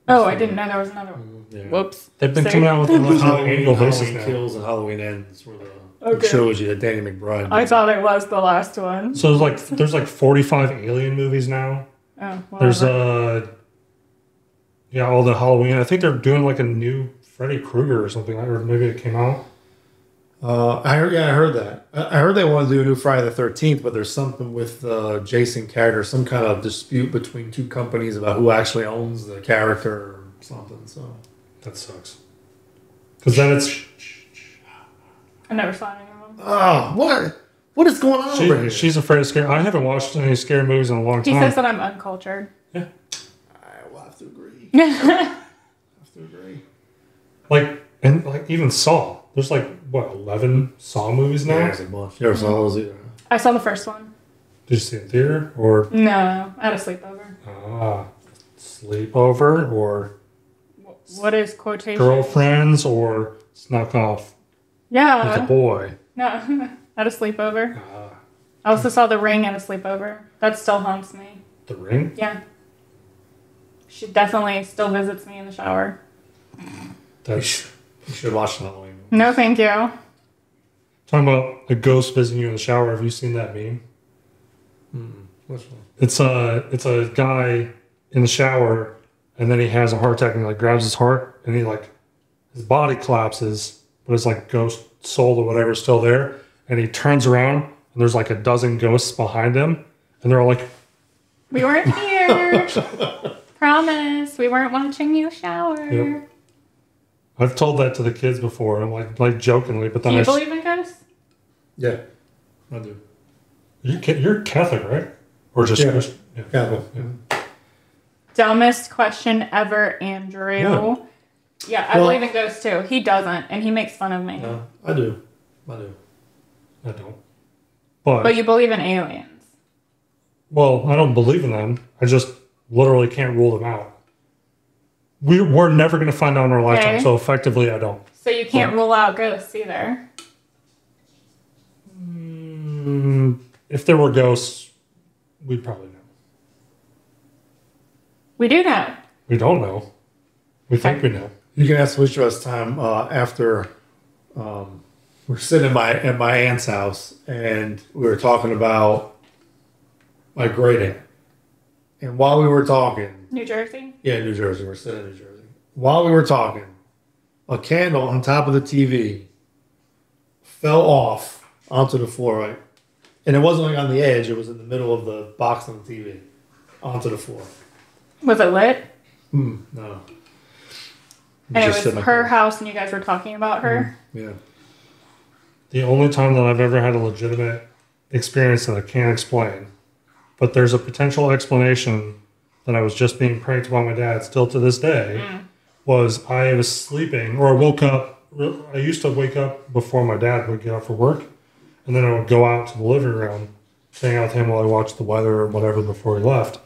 Oh, I didn't know there was another one. Yeah. Whoops! They've been coming out with Halloween Kills and Halloween Ends were the shows you that Danny McBride did. I thought it was the last one. So there's like 45 Alien movies now. Oh, well, there's all the Halloween. I think they're doing like a new Freddy Krueger or something, or maybe it came out. I heard that. I heard they want to do a new Friday the 13th, but there's something with Jason character, some kind of dispute between two companies about who actually owns the character or something. So that sucks. Because then it's. I never saw any of them. Oh, what? What is going on over here? She's afraid of scary. I haven't watched any scary movies in a long time. He says that I'm uncultured. Yeah. I will have to agree. Like, and like even Saw. There's like, what, 11 Saw movies now? Yeah, you never saw those either. I saw the first one. Did you see it in theater? Or? No, at a sleepover. Ah, sleepover or... What is quotation? Girlfriends or snuck off. Yeah. With a boy. No. At a sleepover. I also saw The Ring at a sleepover. That still haunts me. The Ring? Yeah. She definitely still visits me in the shower. You should watch another one. No, thank you. Talking about a ghost visiting you in the shower. Have you seen that meme? Which one? It's a guy in the shower, and then he has a heart attack and he like grabs his heart, and he like his body collapses, but his like ghost soul or whatever is still there. And he turns around, and there's like a dozen ghosts behind him. And they're all like... We weren't here. Promise. We weren't watching you shower. Yep. I've told that to the kids before, and like jokingly. But then do you believe in ghosts? Yeah, I do. You're Catholic, right? Or just... Yeah. Christian? Yeah. Catholic. Yeah. Dumbest question ever, Andrew. Yeah, I believe in ghosts too. He doesn't, and he makes fun of me. No, I do. I don't. But you believe in aliens. Well, I don't believe in them. I just literally can't rule them out. We're never going to find out in our lifetime, so effectively I don't. So you can't rule out ghosts either? If there were ghosts, we'd probably know. We do know. We don't know. We think we know. You can ask which of us time after... We're sitting in my aunt's house, and we were talking about my great aunt. And while we were talking... New Jersey? Yeah, New Jersey. We're still in New Jersey. While we were talking, a candle on top of the TV fell off onto the floor, right? And it wasn't like on the edge. It was in the middle of the box on the TV onto the floor. Was it lit? No. And it was her house and you guys were talking about her? Yeah. The only time that I've ever had a legitimate experience that I can't explain, but there's a potential explanation that I was just being pranked by my dad still to this day, was I was sleeping, or I woke up. I used to wake up before my dad would get up for work, and then I would go out to the living room, hang out with him while I watched the weather or whatever before he left.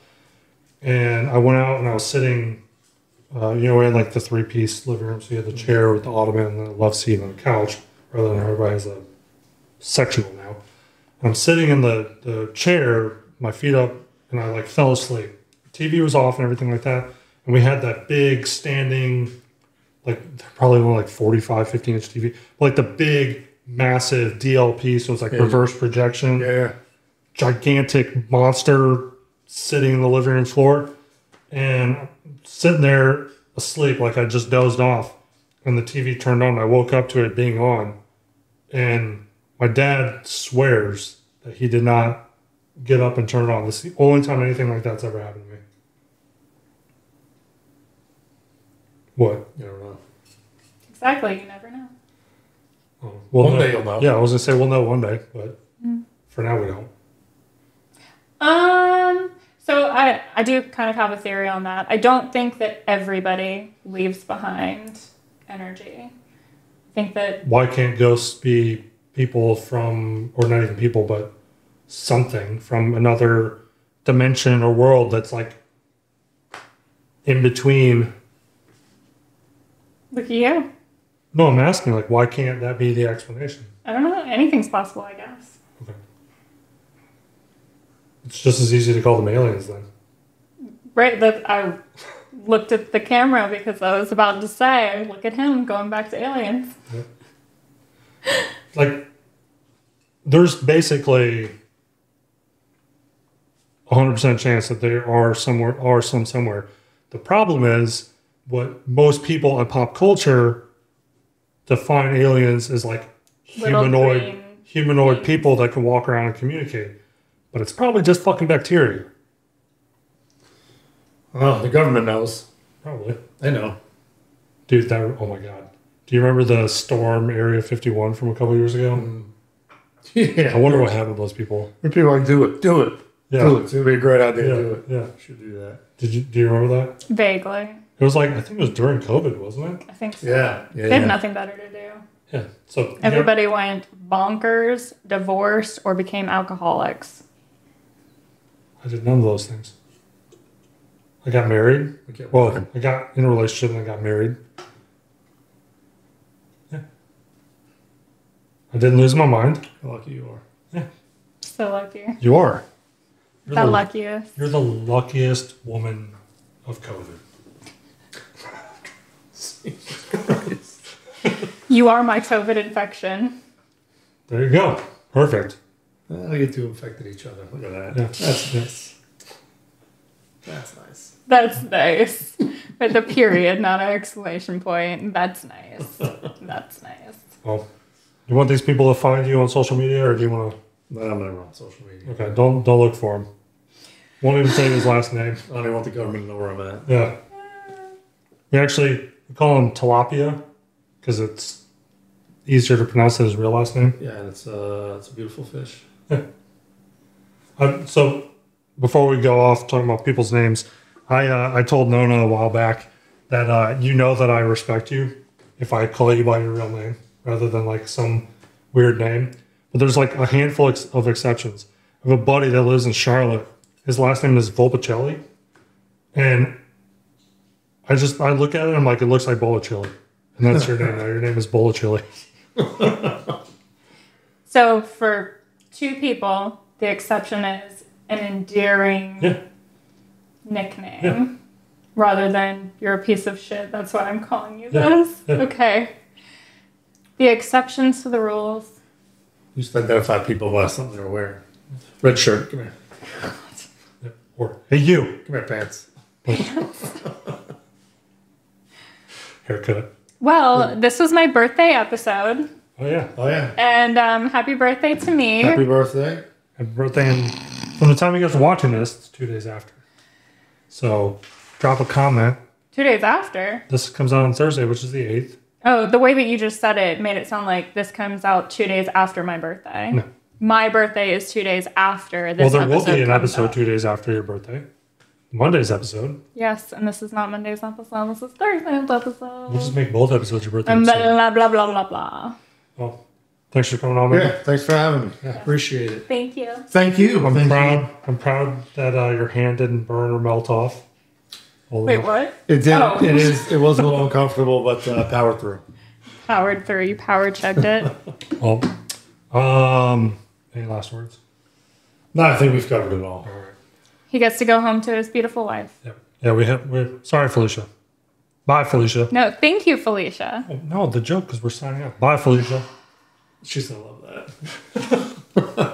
And I went out and I was sitting, you know, we had like the three-piece living room, so you had the chair with the ottoman and the love seat on the couch, rather than everybody has a sectional now. And I'm sitting in the chair, my feet up, and I like fell asleep. The TV was off and everything like that. And we had that big standing, like probably only like 45, 15-inch TV, but like the big, massive DLP, so it's like reverse projection. Yeah. Gigantic monster sitting in the living room floor, and sitting there asleep like I just dozed off, and the TV turned on and I woke up to it being on, and my dad swears that he did not get up and turn it on. This is the only time anything like that's ever happened to me. What? You never know. Exactly, you never know. Oh, well, one day you'll know. Yeah, I was going to say we'll know one day, but for now we don't. So I do kind of have a theory on that. I don't think that everybody leaves behind energy. I think that... Why can't ghosts be people from, or not even people, but something from another dimension or world that's like in between? Look at you. No, I'm asking, like, why can't that be the explanation? I don't know. Anything's possible, I guess. Okay. It's just as easy to call them aliens, then. Right. That I looked at the camera because I was about to say, look at him going back to aliens. Yeah. Like, there's basically 100% chance that there are somewhere, somewhere. The problem is what most people in pop culture define aliens as like humanoid people that can walk around and communicate. But it's probably just fucking bacteria. Oh, the government knows. Probably. They know. Dude, that... Oh, my God. Do you remember the storm Area 51 from a couple years ago? Yeah. I wonder what happened to those people. People are like, do it. Yeah. Do it. It's going to be a great idea. Yeah. Do it. Yeah. Should do that. Do you remember that? Vaguely. It was like... I think it was during COVID, wasn't it? I think so. Yeah. They had nothing better to do. Yeah. So... Everybody went bonkers, divorced, or became alcoholics. I did none of those things. I got married. Well, I got in a relationship and I got married. Yeah. I didn't lose my mind. How lucky you are. Yeah. So lucky. You are. You're the luckiest. You're the luckiest woman of COVID. You are my COVID infection. There you go. Perfect. They get to infected each other. Look at that. Yeah. That's nice. That's nice. That's nice. With a period, not an exclamation point. That's nice. That's nice. Well, you want these people to find you on social media, or do you want to? No, I'm never on social media. Okay, don't look for him. Won't even say his last name. I don't even want the government to know where I'm at. Yeah. We call him Tilapia because it's easier to pronounce than his real last name. Yeah, and it's a beautiful fish. Yeah. So before we go off talking about people's names, I told Nona a while back that you know that I respect you if I call you by your real name rather than like some weird name. But there's like a handful of exceptions. I have a buddy that lives in Charlotte. His last name is Volpicelli, and I look at it and I'm like, it looks like Bollicelli, and that's your name now. Your name is Bollicelli. So for two people, the exception is an endearing nickname rather than you're a piece of shit. That's what I'm calling you this. Yeah. Okay. The exceptions to the rules. You just identify people by something they're wearing. Red shirt. Come here. Or, hey, you. Come here, pants. Haircut. Well, this was my birthday episode. Oh, yeah. Oh, yeah. And happy birthday to me. Happy birthday. Happy birthday. And from the time you guys are watching this, it's 2 days after. So drop a comment. 2 days after? This comes out on Thursday, which is the 8th. Oh, the way that you just said it made it sound like this comes out 2 days after my birthday. No. My birthday is 2 days after this episode. Well, there will be an episode out 2 days after your birthday. Monday's episode. Yes, and this is not Monday's episode. This is Thursday's episode. We'll just make both episodes your birthday. And blah, blah, blah, blah, blah. Well, thanks for coming on, man. Yeah, thanks for having me. Yeah, appreciate it. Thank you. Thank you. I'm proud that your hand didn't burn or melt off. Wait, what? It did. Oh. It was a little uncomfortable, but powered through. Powered through. You power checked it. Well, any last words? No, I think we've covered it all. All right. He gets to go home to his beautiful wife. Yeah, yeah. We're sorry, Felicia. Bye, Felicia. No, thank you, Felicia. Oh, no, the joke is we're signing up. Bye, Felicia. She's gonna love that.